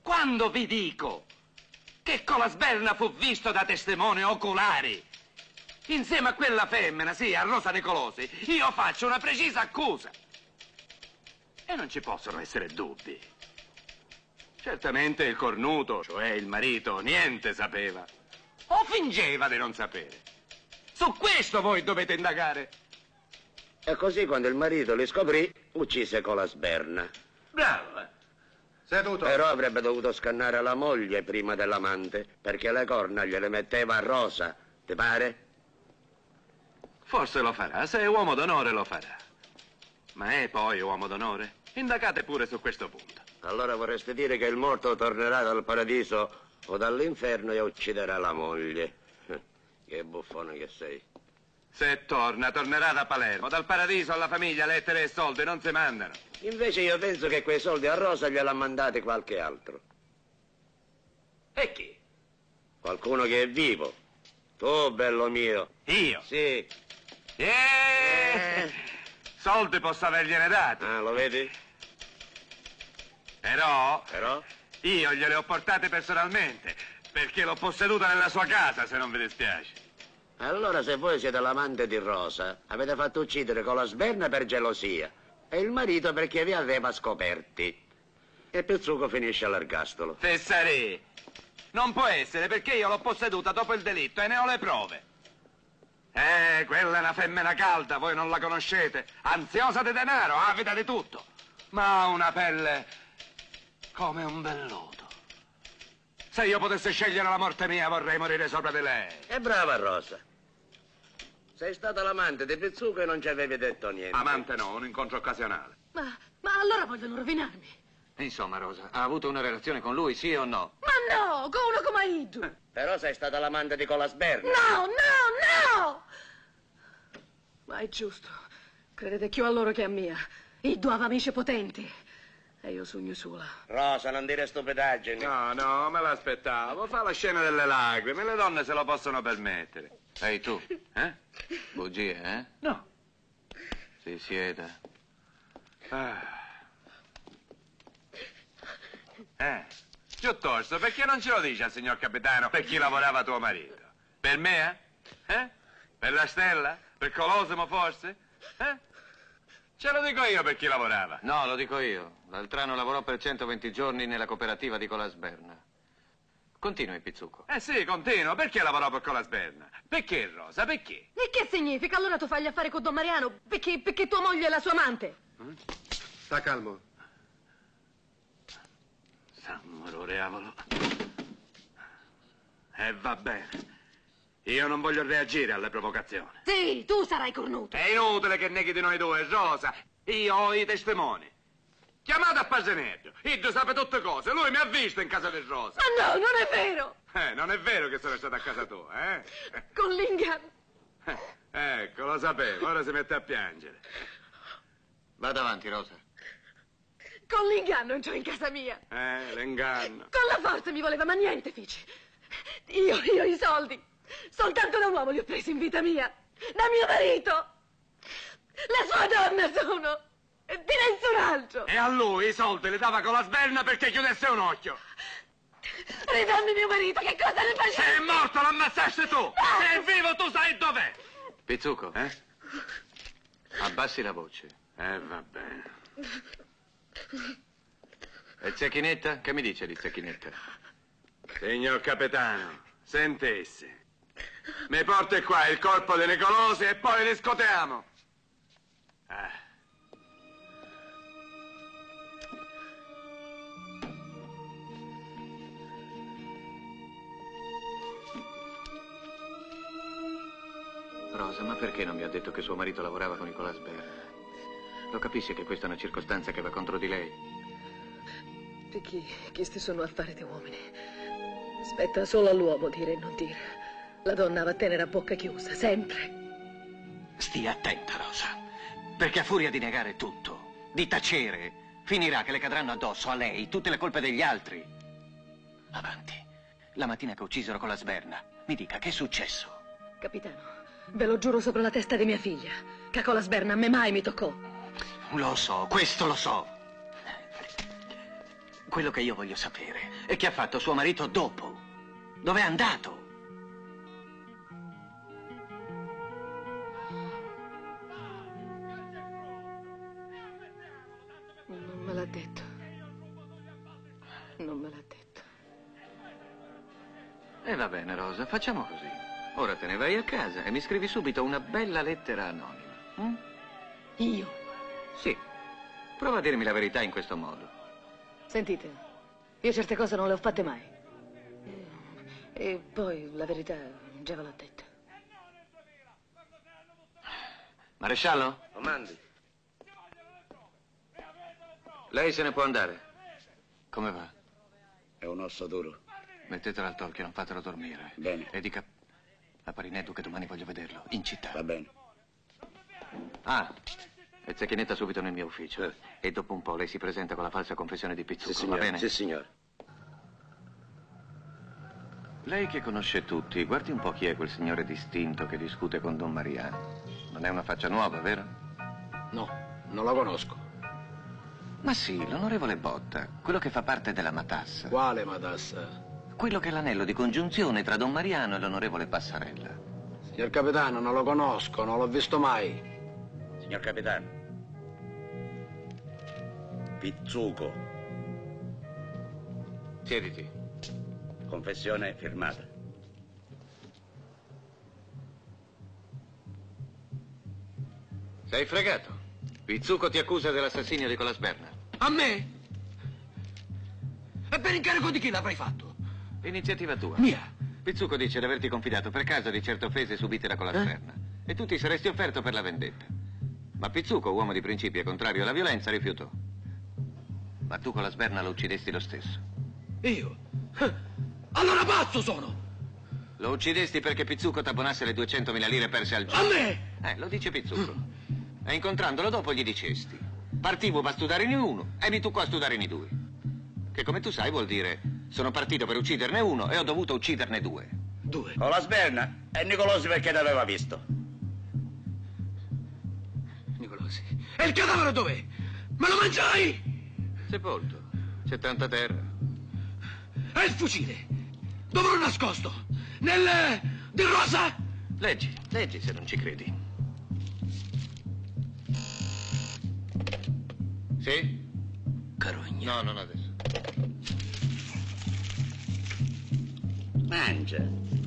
Quando vi dico che Colasberna fu visto da testimone oculari, insieme a quella femmina, sì, a Rosa Nicolosi, io faccio una precisa accusa. E non ci possono essere dubbi. Certamente il cornuto, cioè il marito, niente sapeva. O fingeva di non sapere. Su questo voi dovete indagare. E così quando il marito li scoprì, uccise Colasberna. Bravo. Seduto. Però avrebbe dovuto scannare la moglie prima dell'amante, perché le corna gliele metteva a Rosa, ti pare? Forse lo farà, se è uomo d'onore lo farà. Ma è poi uomo d'onore? Indagate pure su questo punto. Allora vorreste dire che il morto tornerà dal paradiso o dall'inferno e ucciderà la moglie. Che buffone che sei. Se torna, tornerà da Palermo. Dal paradiso alla famiglia lettere e soldi non si mandano. Invece io penso che quei soldi a Rosa gliel'ha mandati qualche altro. E chi? Qualcuno che è vivo. Tu, bello mio. Io? Sì. Soldi posso avergliene dati. Ah, lo vedi? Però? Io gliele ho portate personalmente, perché l'ho posseduta nella sua casa, se non vi dispiace. Allora, se voi siete l'amante di Rosa, avete fatto uccidere Colasberna per gelosia e il marito perché vi aveva scoperti. E Pizzuco finisce all'ergastolo. Fessarì, non può essere perché io l'ho posseduta dopo il delitto e ne ho le prove. Quella è una femmina calda, voi non la conoscete, ansiosa di denaro, avida di tutto, ma ha una pelle... come un velluto. Se io potessi scegliere la morte mia, vorrei morire sopra di lei. E brava Rosa. Sei stata l'amante di Pizzuco e non ci avevi detto niente. Amante no, un incontro occasionale. Ma allora vogliono rovinarmi. Insomma, Rosa, ha avuto una relazione con lui, sì o no? Ma no, con uno come Iddu. Però sei stata l'amante di Colasberna. No! Ma è giusto. Credete più a loro che a mia. Iddu aveva amici potenti. E io sogno sola. Rosa, non dire stupidaggini. No, me l'aspettavo. Fa la scena delle lacrime. Le donne se lo possono permettere. Ehi tu, eh? Bugie, eh? No. Si sieda. Piuttosto, perché non ce lo dice al signor capitano per chi lavorava tuo marito? Per me, eh? Per La Stella? Per Colosimo, forse? Eh? Ce lo dico io per chi lavorava. No, lo dico io. L'Altrano lavorò per 120 giorni nella cooperativa di Colasberna. Continui, Pizzuco. Eh sì, continuo. Perché lavorò per Colasberna? Perché, Rosa? Perché? E che significa? Allora tu fai gli affari con Don Mariano perché tua moglie è la sua amante. Sta calmo. Samororeavolo. E va bene. Io non voglio reagire alle provocazioni. Sì, tu sarai cornuto. È inutile che neghi di noi due, Rosa. Io ho i testimoni. Chiamate a Parrinieddu. Iddu sape tutte cose. Lui mi ha visto in casa del Rosa. Ma no, non è vero. Non è vero che sono stato a casa tua, eh? Con l'inganno. Ecco, lo sapevo. Ora si mette a piangere. Vada avanti, Rosa. Con l'inganno entrò in casa mia. L'inganno. Con la forza mi voleva, ma niente feci. Io i soldi. Soltanto da un uomo li ho presi in vita mia. Da mio marito. La sua donna sono. Di nessun altro. E a lui i soldi li dava Colasberna perché chiudesse un occhio. Ridammi mio marito, che cosa ne facevi? Sei morto, l'ammassaste tu. No. Sei vivo, tu sai dov'è. Pizzuco, eh? Abbassi la voce. Va bene. E Zecchinetta? Che mi dice di Zecchinetta? Signor capitano, sentesse. Mi porti qua il corpo di Nicolosi e poi li scotiamo. Rosa, ma perché non mi ha detto che suo marito lavorava con Colasberna? Lo capisce che questa è una circostanza che va contro di lei? Perché questi sono affari di uomini. Spetta solo all'uomo dire e non dire. La donna va tenere a bocca chiusa, sempre. Stia attenta, Rosa, perché a furia di negare tutto, di tacere, finirà che le cadranno addosso a lei tutte le colpe degli altri. Avanti. La mattina che uccisero Colasberna, mi dica, che è successo? Capitano, ve lo giuro sopra la testa di mia figlia, che Colasberna a me mai mi toccò. Lo so, questo lo so. Quello che io voglio sapere è che ha fatto suo marito dopo. Dove è andato? Non me l'ha detto. E va bene, Rosa, facciamo così. Ora te ne vai a casa e mi scrivi subito una bella lettera anonima. Io? Sì. Prova a dirmi la verità in questo modo. Sentite, io certe cose non le ho fatte mai. E poi la verità già ve l'ho detta. Maresciallo? Comandi. Lei se ne può andare. Come va? È un osso duro. Mettetela al torchio, non fatelo dormire. Bene. E dica a Parrinieddu che domani voglio vederlo, in città. Va bene. E Zecchinetta subito nel mio ufficio. E dopo un po' lei si presenta con la falsa confessione di Pizzuco, sì, va bene? Sì, signor. Lei che conosce tutti, guardi un po' chi è quel signore distinto che discute con Don Mariano. Non è una faccia nuova, vero? No, non la conosco. Ma sì, l'onorevole Botta, quello che fa parte della matassa. Quale matassa? Quello che è l'anello di congiunzione tra Don Mariano e l'onorevole Passarella. Signor capitano, non lo conosco, non l'ho visto mai. Signor capitano, Pizzuco. Siediti. Confessione firmata. Sei fregato. Pizzuco ti accusa dell'assassinio di Colasberna. A me? E per incarico di chi l'avrai fatto? Iniziativa tua. Mia. Pizzuco dice di averti confidato per caso di certe offese subite da Colasberna. E tu ti saresti offerto per la vendetta. Ma Pizzuco, uomo di principi e contrario alla violenza, rifiutò. Ma tu Colasberna lo uccidesti lo stesso. Io? Allora pazzo sono! Lo uccidesti perché Pizzuco t'abbonasse le 200.000 lire perse al giorno. A me? Lo dice Pizzuco. E incontrandolo dopo gli dicesti: partivo per studiarne uno e mi toccò a studiarne due. Che come tu sai vuol dire: sono partito per ucciderne uno e ho dovuto ucciderne due. Due? Colasberna e Nicolosi perché l'aveva visto. Nicolosi? E il cadavere dov'è? Me lo mangiai? Sepolto. C'è tanta terra. è il fucile. Dove l'ho nascosto? Nel... di Rosa? Leggi, leggi se non ci credi. Sì? Carogna. No, non adesso. Mangia,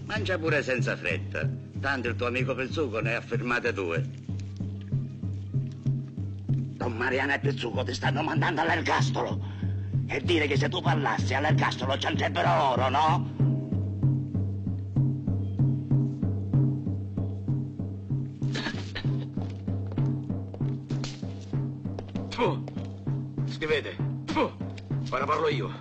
mangia pure senza fretta. Tanto il tuo amico Pizzuco ne ha fermate due. Don Mariano e Pizzuco ti stanno mandando all'ergastolo. E dire che se tu parlassi all'ergastolo ci andrebbero loro, no? Tfu, si vede. Tfu, ora parlo io.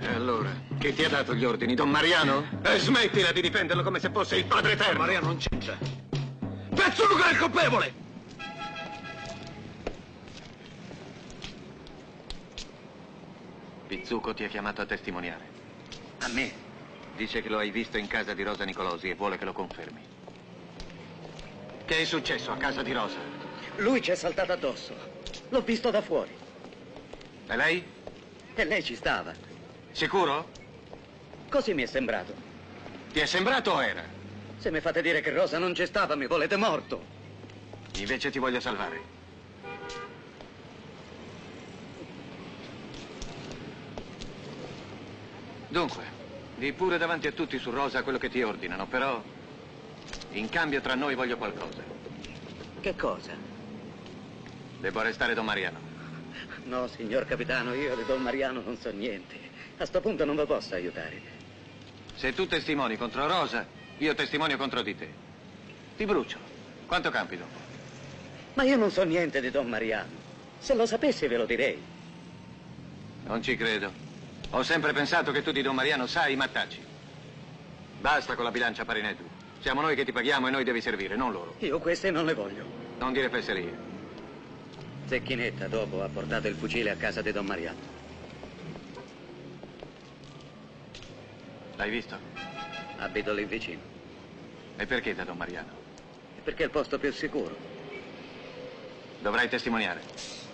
E allora... Chi ti ha dato gli ordini, Don Mariano? E smettila di difenderlo come se fosse il padre eterno. Mariano non c'entra. Pizzuco è il colpevole! Pizzuco ti ha chiamato a testimoniare. A me? Dice che lo hai visto in casa di Rosa Nicolosi e vuole che lo confermi. Che è successo a casa di Rosa? Lui ci è saltato addosso. L'ho visto da fuori. E lei? E lei ci stava. Sicuro? Così mi è sembrato. Ti è sembrato o era? Se mi fate dire che Rosa non c'è stata, mi volete morto. Invece ti voglio salvare. Dunque, di pure davanti a tutti su Rosa quello che ti ordinano, però in cambio tra noi voglio qualcosa. Che cosa? Devo arrestare Don Mariano. No, signor capitano, io di Don Mariano non so niente. A sto punto non vi posso aiutare. Se tu testimoni contro Rosa, io testimonio contro di te. Ti brucio. Quanto campi dopo? Ma io non so niente di Don Mariano. Se lo sapessi ve lo direi. Non ci credo. Ho sempre pensato che tu di Don Mariano sai, ma taci. Basta con la bilancia, Parrinieddu. Siamo noi che ti paghiamo e noi devi servire, non loro. Io queste non le voglio. Non dire fesserie. Zecchinetta dopo ha portato il fucile a casa di Don Mariano. L'hai visto? Abito lì vicino. E perché da Don Mariano? E perché è il posto più sicuro. Dovrai testimoniare.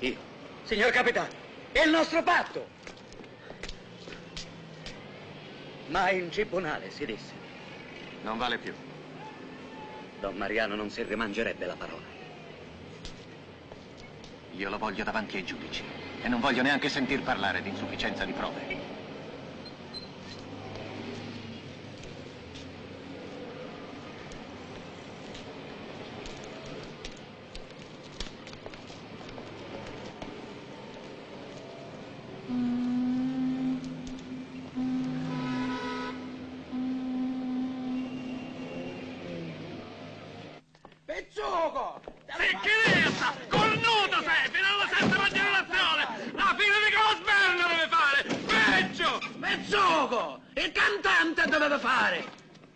Io? Signor capitano, è il nostro patto! Ma in tribunale si disse. Non vale più. Don Mariano non si rimangerebbe la parola. Io lo voglio davanti ai giudici e non voglio neanche sentir parlare di insufficienza di prove. Zecchinetta! Cornuto sei! Fino alla settima generazione! La figlia di Colasberna deve fare! Peggio! Pizzuco! Il cantante doveva fare!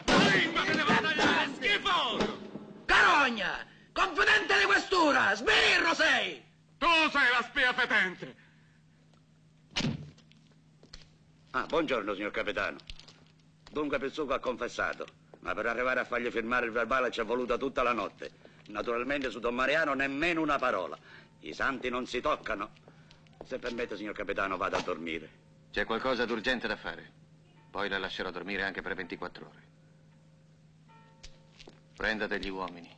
La lingua che deve tagliare! Schifoso! Carogna! Confidente di questura! Sbirro sei! Tu sei la spia fetente! Ah, buongiorno, signor capitano. Dunque Pizzuco ha confessato, ma per arrivare a fargli firmare il verbale ci è voluta tutta la notte. Naturalmente su Don Mariano nemmeno una parola. I santi non si toccano. Se permette, signor capitano, vado a dormire. C'è qualcosa d'urgente da fare. Poi la lascerò dormire anche per 24 ore. Prenda degli uomini.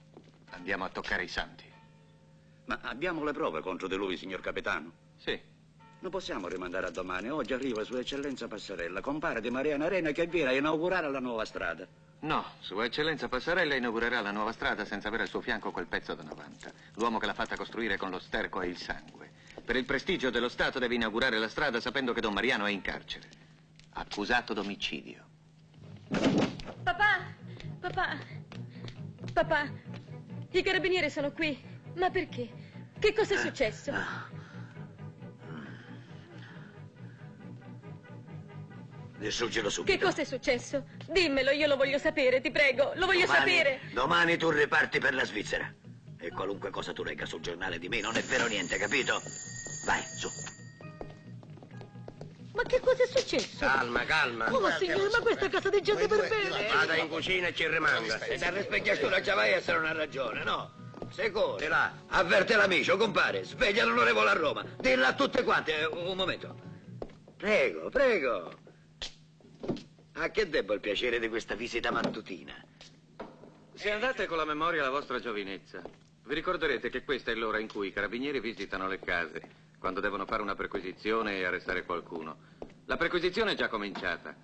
Andiamo a toccare i santi. Ma abbiamo le prove contro di lui, signor capitano? Sì. Non possiamo rimandare a domani. Oggi arriva Sua Eccellenza Passarella, compare di Mariano Arena, che viene a inaugurare la nuova strada. No, Sua Eccellenza Passarella inaugurerà la nuova strada senza avere al suo fianco quel pezzo da 90. L'uomo che l'ha fatta costruire con lo sterco e il sangue. Per il prestigio dello Stato deve inaugurare la strada sapendo che Don Mariano è in carcere. Accusato d'omicidio. Papà! Papà! Papà! I carabinieri sono qui. Ma perché? Che cosa è successo? Distruggilo subito. Che cosa è successo? Dimmelo, io lo voglio sapere, ti prego, lo voglio sapere. Domani tu riparti per la Svizzera. E qualunque cosa tu legga sul giornale di me non è vero niente, capito? Vai, su. Ma che cosa è successo? Calma, calma. Oh, signore, ma questa è casa di gente per bene. Vada in cucina e ci rimanga. Se dal rispecchiatura già vai a essere una ragione, no? Secondo, là, avverte l'amico, compare, sveglia l'onorevole a Roma. Dilla a tutte quante, un momento. Prego, prego. A che debbo il piacere di questa visita mattutina? Se andate con la memoria alla vostra giovinezza, vi ricorderete che questa è l'ora in cui i carabinieri visitano le case, quando devono fare una perquisizione e arrestare qualcuno. La perquisizione è già cominciata.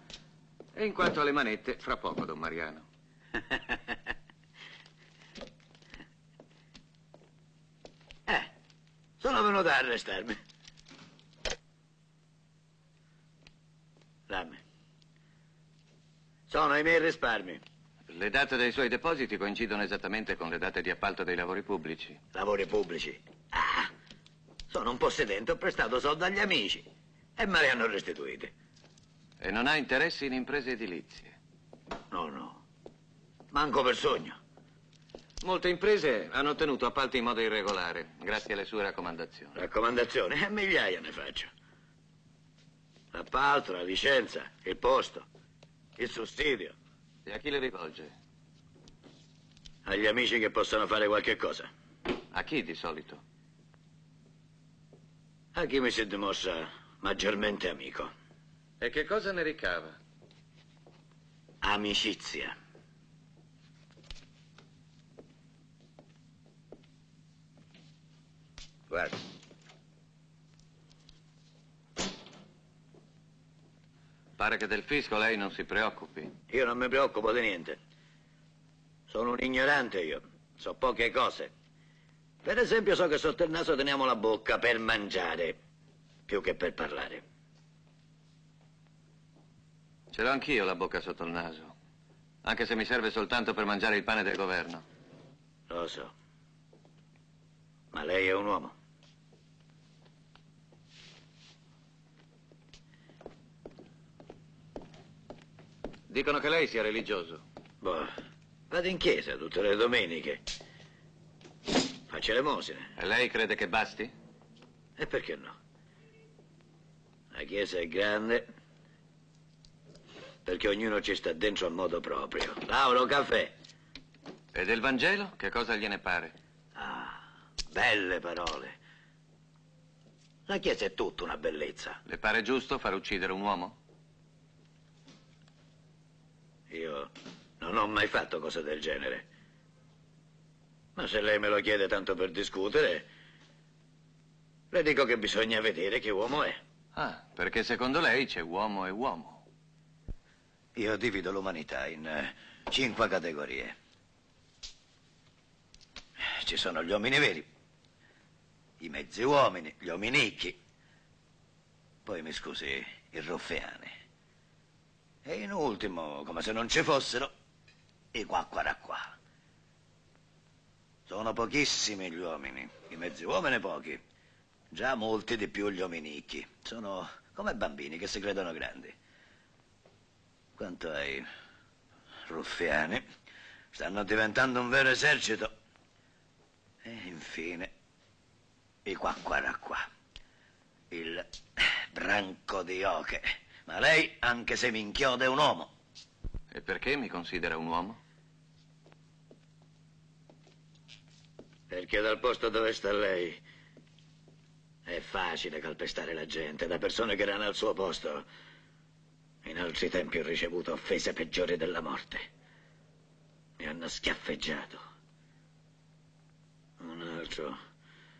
E in quanto alle manette, fra poco, Don Mariano. Sono venuto a arrestarmi. Dammi. Sono i miei risparmi. Le date dei suoi depositi coincidono esattamente con le date di appalto dei lavori pubblici. Lavori pubblici? Ah, sono un possedente, ho prestato soldi agli amici e me li hanno restituiti. E non ha interessi in imprese edilizie? No, no. Manco per sogno. Molte imprese hanno ottenuto appalti in modo irregolare, grazie alle sue raccomandazioni. Raccomandazioni? Migliaia ne faccio. L'appalto, la licenza, il posto, il sussidio. E a chi le rivolge? Agli amici che possono fare qualche cosa. A chi di solito? A chi mi si dimostra maggiormente amico. E che cosa ne ricava? Amicizia. Guarda. Pare che del fisco lei non si preoccupi. Io non mi preoccupo di niente. Sono un ignorante io. So poche cose. Per esempio so che sotto il naso teniamo la bocca per mangiare, più che per parlare. Ce l'ho anch'io la bocca sotto il naso. Anche se mi serve soltanto per mangiare il pane del governo. Lo so. Ma lei è un uomo. Dicono che lei sia religioso. Boh, vado in chiesa tutte le domeniche. Faccio elemosine. E lei crede che basti? E perché no? La chiesa è grande perché ognuno ci sta dentro a modo proprio. Lauro, caffè. E del Vangelo? Che cosa gliene pare? Ah, belle parole. La chiesa è tutta una bellezza. Le pare giusto far uccidere un uomo? Io non ho mai fatto cose del genere. Ma se lei me lo chiede tanto per discutere, le dico che bisogna vedere che uomo è. Ah, perché secondo lei c'è uomo e uomo. Io divido l'umanità in 5 categorie. Ci sono gli uomini veri, i mezzi uomini, gli ominicchi, poi mi scusi, i ruffiani. E in ultimo, come se non ci fossero, i quacquaracquà. Sono pochissimi gli uomini, i mezzi uomini pochi, già molti di più gli ominicchi. Sono come bambini che si credono grandi. Quanto ai ruffiani, stanno diventando un vero esercito. E infine, i quacquaracquà, il branco di oche. Ma lei, anche se mi inchioda, è un uomo. E perché mi considera un uomo? Perché dal posto dove sta lei è facile calpestare la gente, da persone che erano al suo posto. In altri tempi ho ricevuto offese peggiori della morte. Mi hanno schiaffeggiato. Un altro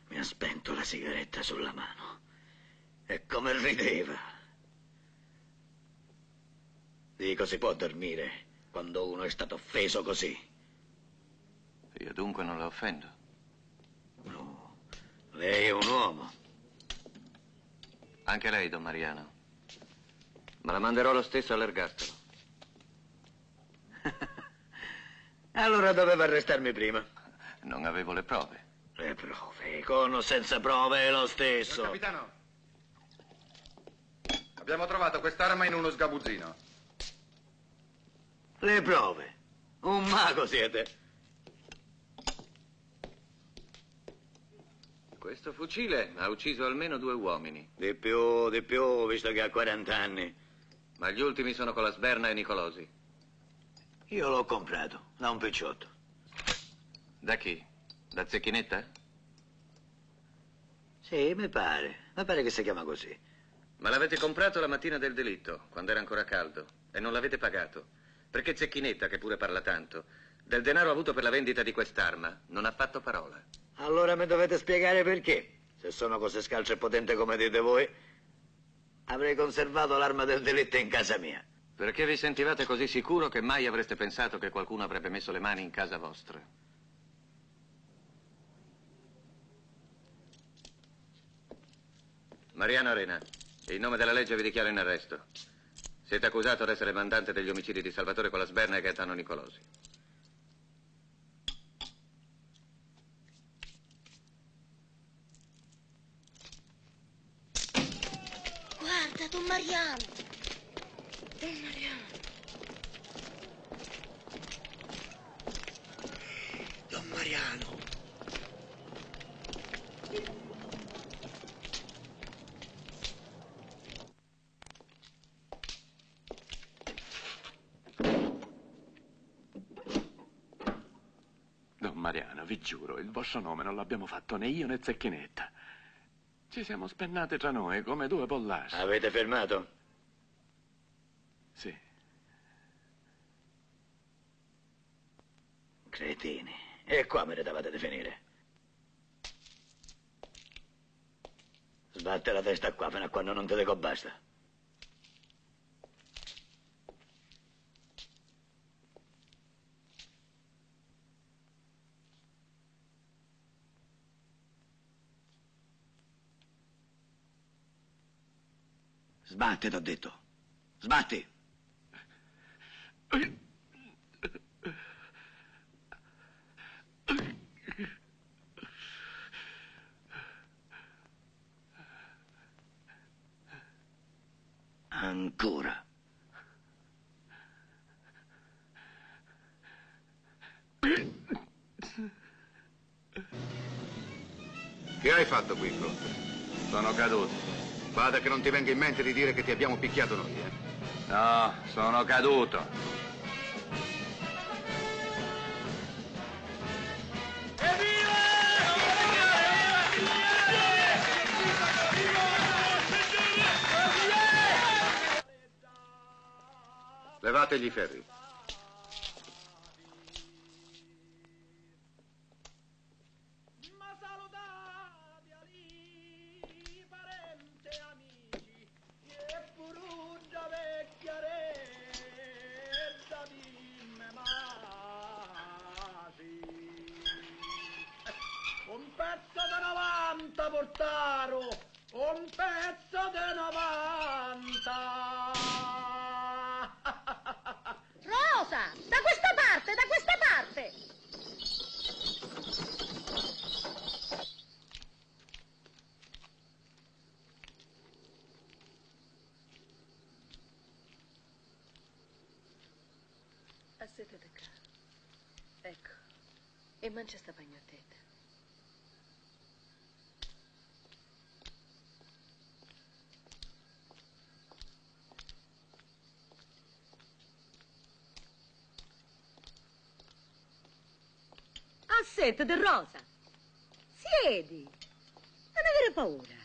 mi ha spento la sigaretta sulla mano. E come rideva! Dico, si può dormire quando uno è stato offeso così. Io dunque non la offendo? No, lei è un uomo. Anche lei, Don Mariano. Ma la manderò lo stesso all'ergastolo. Allora doveva arrestarmi prima. Non avevo le prove. Le prove? Con o senza prove è lo stesso. Signor capitano, abbiamo trovato quest'arma in uno sgabuzzino. Le prove. Un mago siete. Questo fucile ha ucciso almeno 2 uomini. Di più, visto che ha 40 anni. Ma gli ultimi sono Colasberna e Nicolosi. Io l'ho comprato, da un picciotto. Da chi? Da Zecchinetta? Sì, mi pare. Mi pare che si chiama così. Ma l'avete comprato la mattina del delitto, quando era ancora caldo, e non l'avete pagato, perché Zecchinetta, che pure parla tanto, del denaro avuto per la vendita di quest'arma non ha fatto parola. Allora mi dovete spiegare perché, se sono così scalzo e potente come dite voi, avrei conservato l'arma del delitto in casa mia. Perché vi sentivate così sicuro che mai avreste pensato che qualcuno avrebbe messo le mani in casa vostra? Mariano Arena, in nome della legge vi dichiaro in arresto. Siete accusato di essere mandante degli omicidi di Salvatore Colasberna e Tano Nicolosi. Guarda, Don Mariano! Don Mariano! Don Mariano! Mariano, vi giuro, il vostro nome non l'abbiamo fatto né io né Zecchinetta. Ci siamo spennate tra noi come due pollasci. Avete fermato? Sì. Cretini. E qua me ne davate di finire. Sbatte la testa qua fino a quando non ti dico basta. Sbatti, t'ho detto. Sbatti. Ancora. Che hai fatto qui, Pronto? Sono caduto. Bada che non ti venga in mente di dire che ti abbiamo picchiato noi, eh? No, sono caduto. Evviva! Levategli i ferri. Siete da qua. Ecco. E mangia sta bagnottetta. Assetta del Rosa. Siedi. Non avere paura.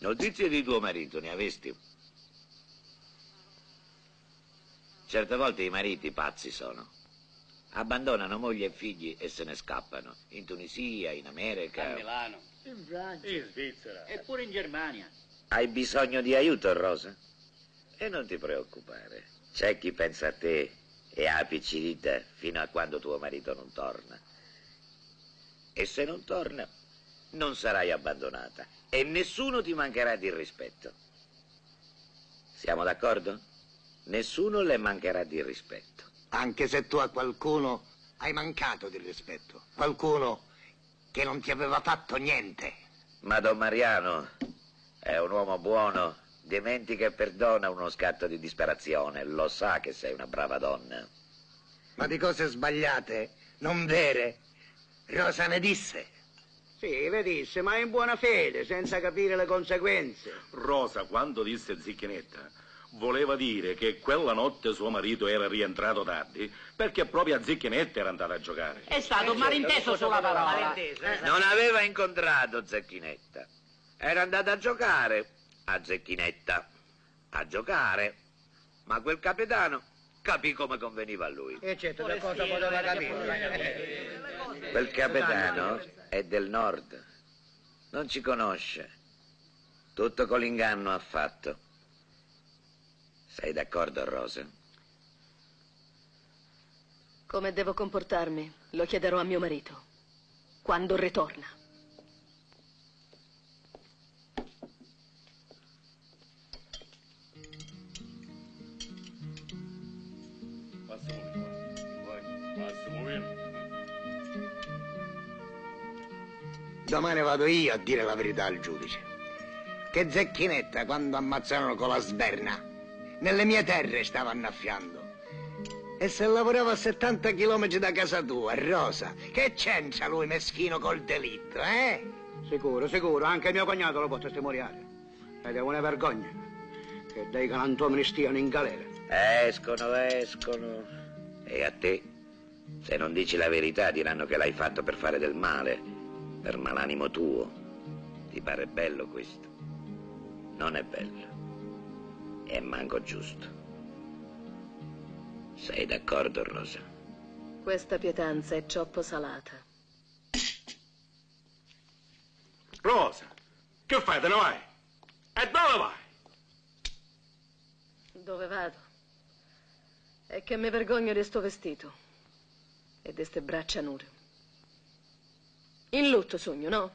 Notizie di tuo marito ne avesti? Certe volte i mariti pazzi sono. Abbandonano moglie e figli e se ne scappano. In Tunisia, in America... A Milano. In Francia. In Svizzera. E pure in Germania. Hai bisogno di aiuto, Rosa? E non ti preoccupare. C'è chi pensa a te e apici dita fino a quando tuo marito non torna. E se non torna, non sarai abbandonata. E nessuno ti mancherà di rispetto. Siamo d'accordo? Nessuno le mancherà di rispetto. Anche se tu a qualcuno hai mancato di rispetto. Qualcuno che non ti aveva fatto niente. Ma Don Mariano è un uomo buono, Dimentica e perdona uno scatto di disperazione, lo sa che sei una brava donna. Ma di cose sbagliate, non vere, Rosa ne disse. Sì, le disse, ma in buona fede, senza capire le conseguenze. Rosa, quando disse Zecchinetta, voleva dire che quella notte suo marito era rientrato tardi perché proprio a Zecchinetta era andata a giocare. È stato un malinteso sulla parola. Non aveva incontrato Zecchinetta. Era andata a giocare a Zecchinetta. A giocare. Ma quel capitano capì come conveniva a lui. E certo, che cosa poteva capire? Quel capitano è del nord, non ci conosce, tutto con l'inganno ha fatto. Sei d'accordo, Rosa? Come devo comportarmi lo chiederò a mio marito quando ritorna. Passiamo via. Domani vado io a dire la verità al giudice. Che Zecchinetta, quando ammazzarono Colasberna, nelle mie terre stava annaffiando. E se lavorava a 70 chilometri da casa tua, Rosa, che c'entra lui meschino col delitto, eh? Sicuro, sicuro, anche mio cognato lo può testimoniare. Ed è una vergogna che dei galantuomini stiano in galera. Escono. E a te? Se non dici la verità diranno che l'hai fatto per fare del male. Per malanimo tuo. Ti pare bello questo? Non è bello. È manco giusto. Sei d'accordo, Rosa? Questa pietanza è troppo salata. Rosa, che fai? Te ne vai? E dove vai? Dove vado? È che mi vergogno di sto vestito e di ste braccia nude. In lutto sogno, no?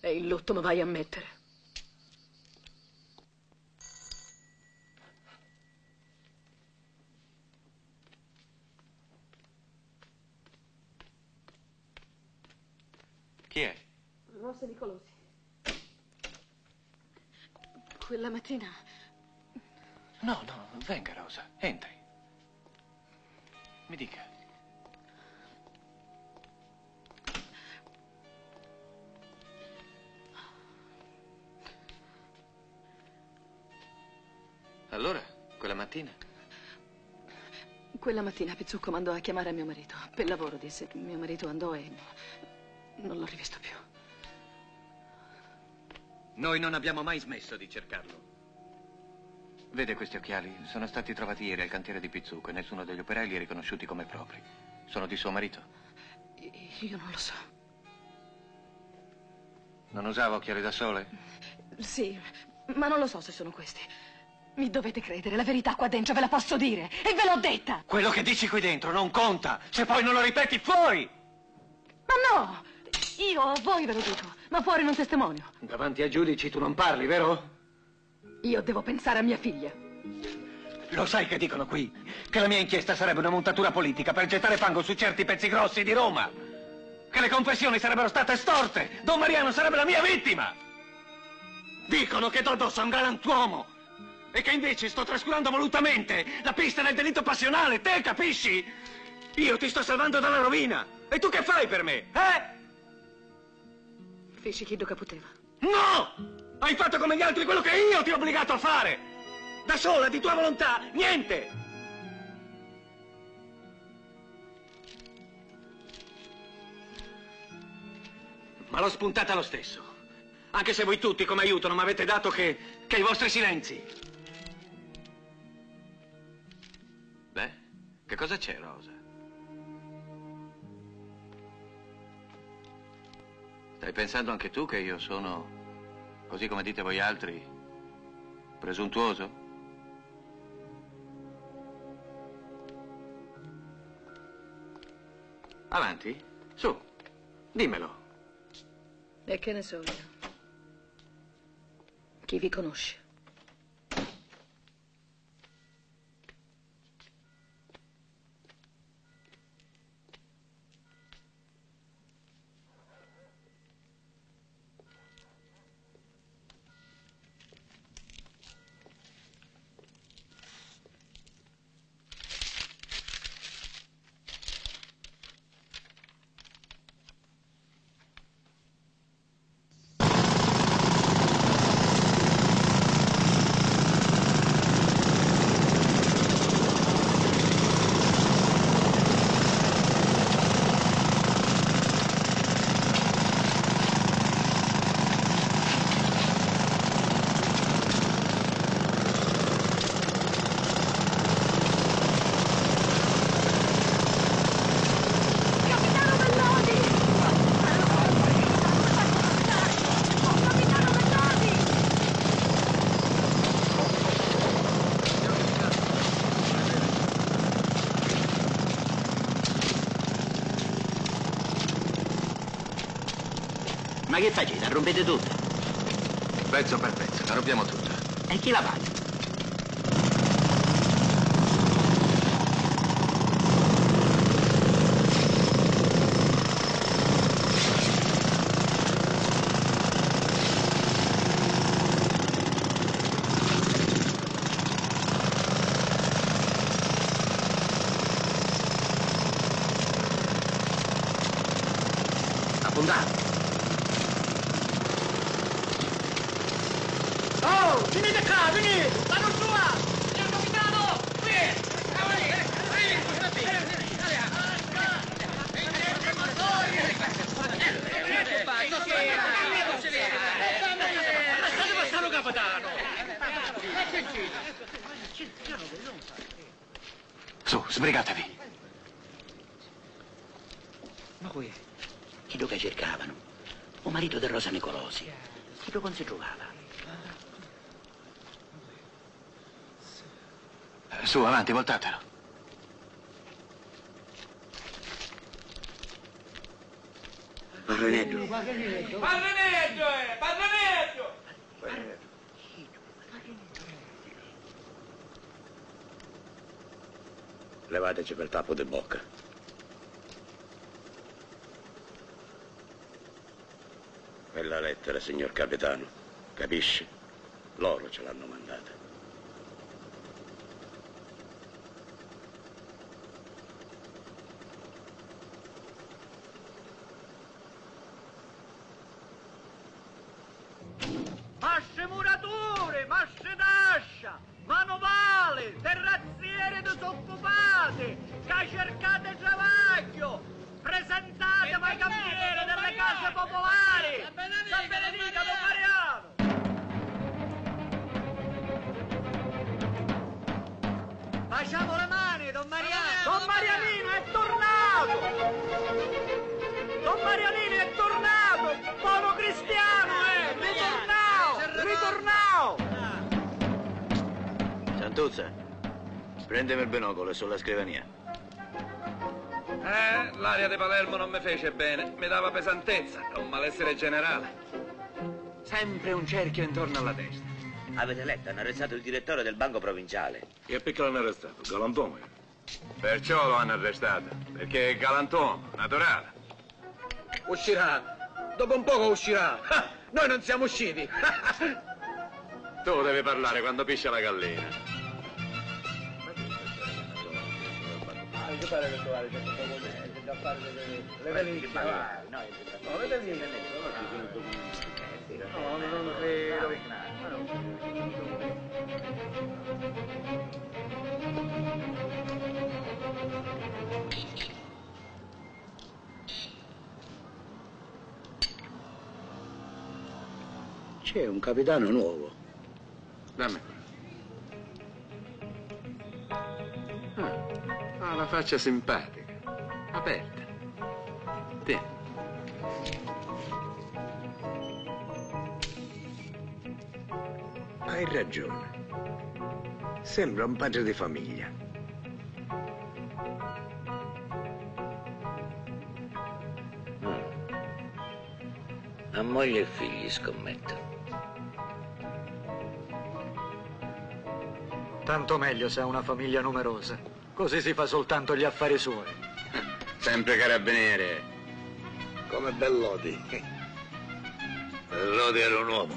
E in lutto mi vai a mettere. Chi è? Rosa Nicolosi. Quella mattina... No, venga Rosa, entri. Mi dica. Allora, quella mattina? Quella mattina Pizzuco mandò a chiamare mio marito. Per lavoro, disse. Mio marito andò e non l'ho rivisto più. Noi non abbiamo mai smesso di cercarlo. Vede questi occhiali? Sono stati trovati ieri al cantiere di Pizzuco e nessuno degli operai li ha riconosciuti come propri. Sono di suo marito? Io non lo so. Non usava occhiali da sole? Sì, ma non lo so se sono questi. Mi dovete credere, la verità qua dentro ve la posso dire, e ve l'ho detta! Quello che dici qui dentro non conta, se poi non lo ripeti fuori! Ma no! Io a voi ve lo dico, ma fuori non testimonio. Davanti ai giudici tu non parli, vero? Io devo pensare a mia figlia. Lo sai che dicono qui? Che la mia inchiesta sarebbe una montatura politica per gettare fango su certi pezzi grossi di Roma! Che le confessioni sarebbero state storte! Don Mariano sarebbe la mia vittima! Dicono che Dodò è un galantuomo! E che invece sto trascurando volutamente la pista del delitto passionale, te capisci? Io ti sto salvando dalla rovina, e tu che fai per me, eh? Feci chi che poteva. No! Hai fatto come gli altri quello che io ti ho obbligato a fare! Da sola, di tua volontà, niente! Ma l'ho spuntata lo stesso, anche se voi tutti come aiuto non mi avete dato che i vostri silenzi. Che cosa c'è, Rosa? Stai pensando anche tu che io sono, così come dite voi altri, presuntuoso? Avanti, su, dimmelo. E che ne so io? Chi vi conosce? ma che facete? La rompete tutta? Pezzo per pezzo, la rompiamo tutta. E chi la paga? Su, sbrigatevi. Ma qui è? Chi che cercavano? Un marito di Rosa Nicolosi. Chi lo si trovava? Su, avanti, voltatelo. Parrinieddu. Parrinieddu! Parrinieddu! Levateci per tappo di bocca. Quella lettera, signor capitano, capisci? Loro ce l'hanno mandata. Masce murature, masce d'ascia, manovale, terrazziere disoccupate, che cercate travaglio, presentate ai camerieri delle case popolari, la benedica Don Mariano. Facciamo le mani, Don Mariano. Don Marianino è tornato! Don Marianino è tornato! Buono cristiano, ritornato! Ritornao! Santuzza, prendimi il binocolo, è sulla scrivania. L'aria di Palermo non mi fece bene, mi dava pesantezza, un malessere generale. Sempre un cerchio intorno alla testa. Avete letto, hanno arrestato il direttore del banco provinciale. Che piccolo hanno arrestato? Galantuomo. Perciò lo hanno arrestato, perché è galantuomo, naturale. Uscirà, dopo un poco uscirà. Noi non siamo usciti. Tu devi parlare quando piscia la gallina. C'è un capitano nuovo. Dammi. Ha la faccia simpatica, aperta. Tieni. Hai ragione. Sembra un padre di famiglia. A moglie e figli, scommetto. Tanto meglio se ha una famiglia numerosa. Così si fa soltanto gli affari suoi. Sempre carabiniere. Come Bellodi. Bellodi era un uomo.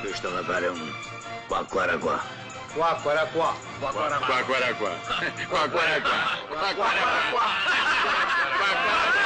Questo mi pare un quacquaracquà. Quacquaracquà. Quacquaracquà. Quacquaracquà. Quacquaracquà. Quacquaracquà.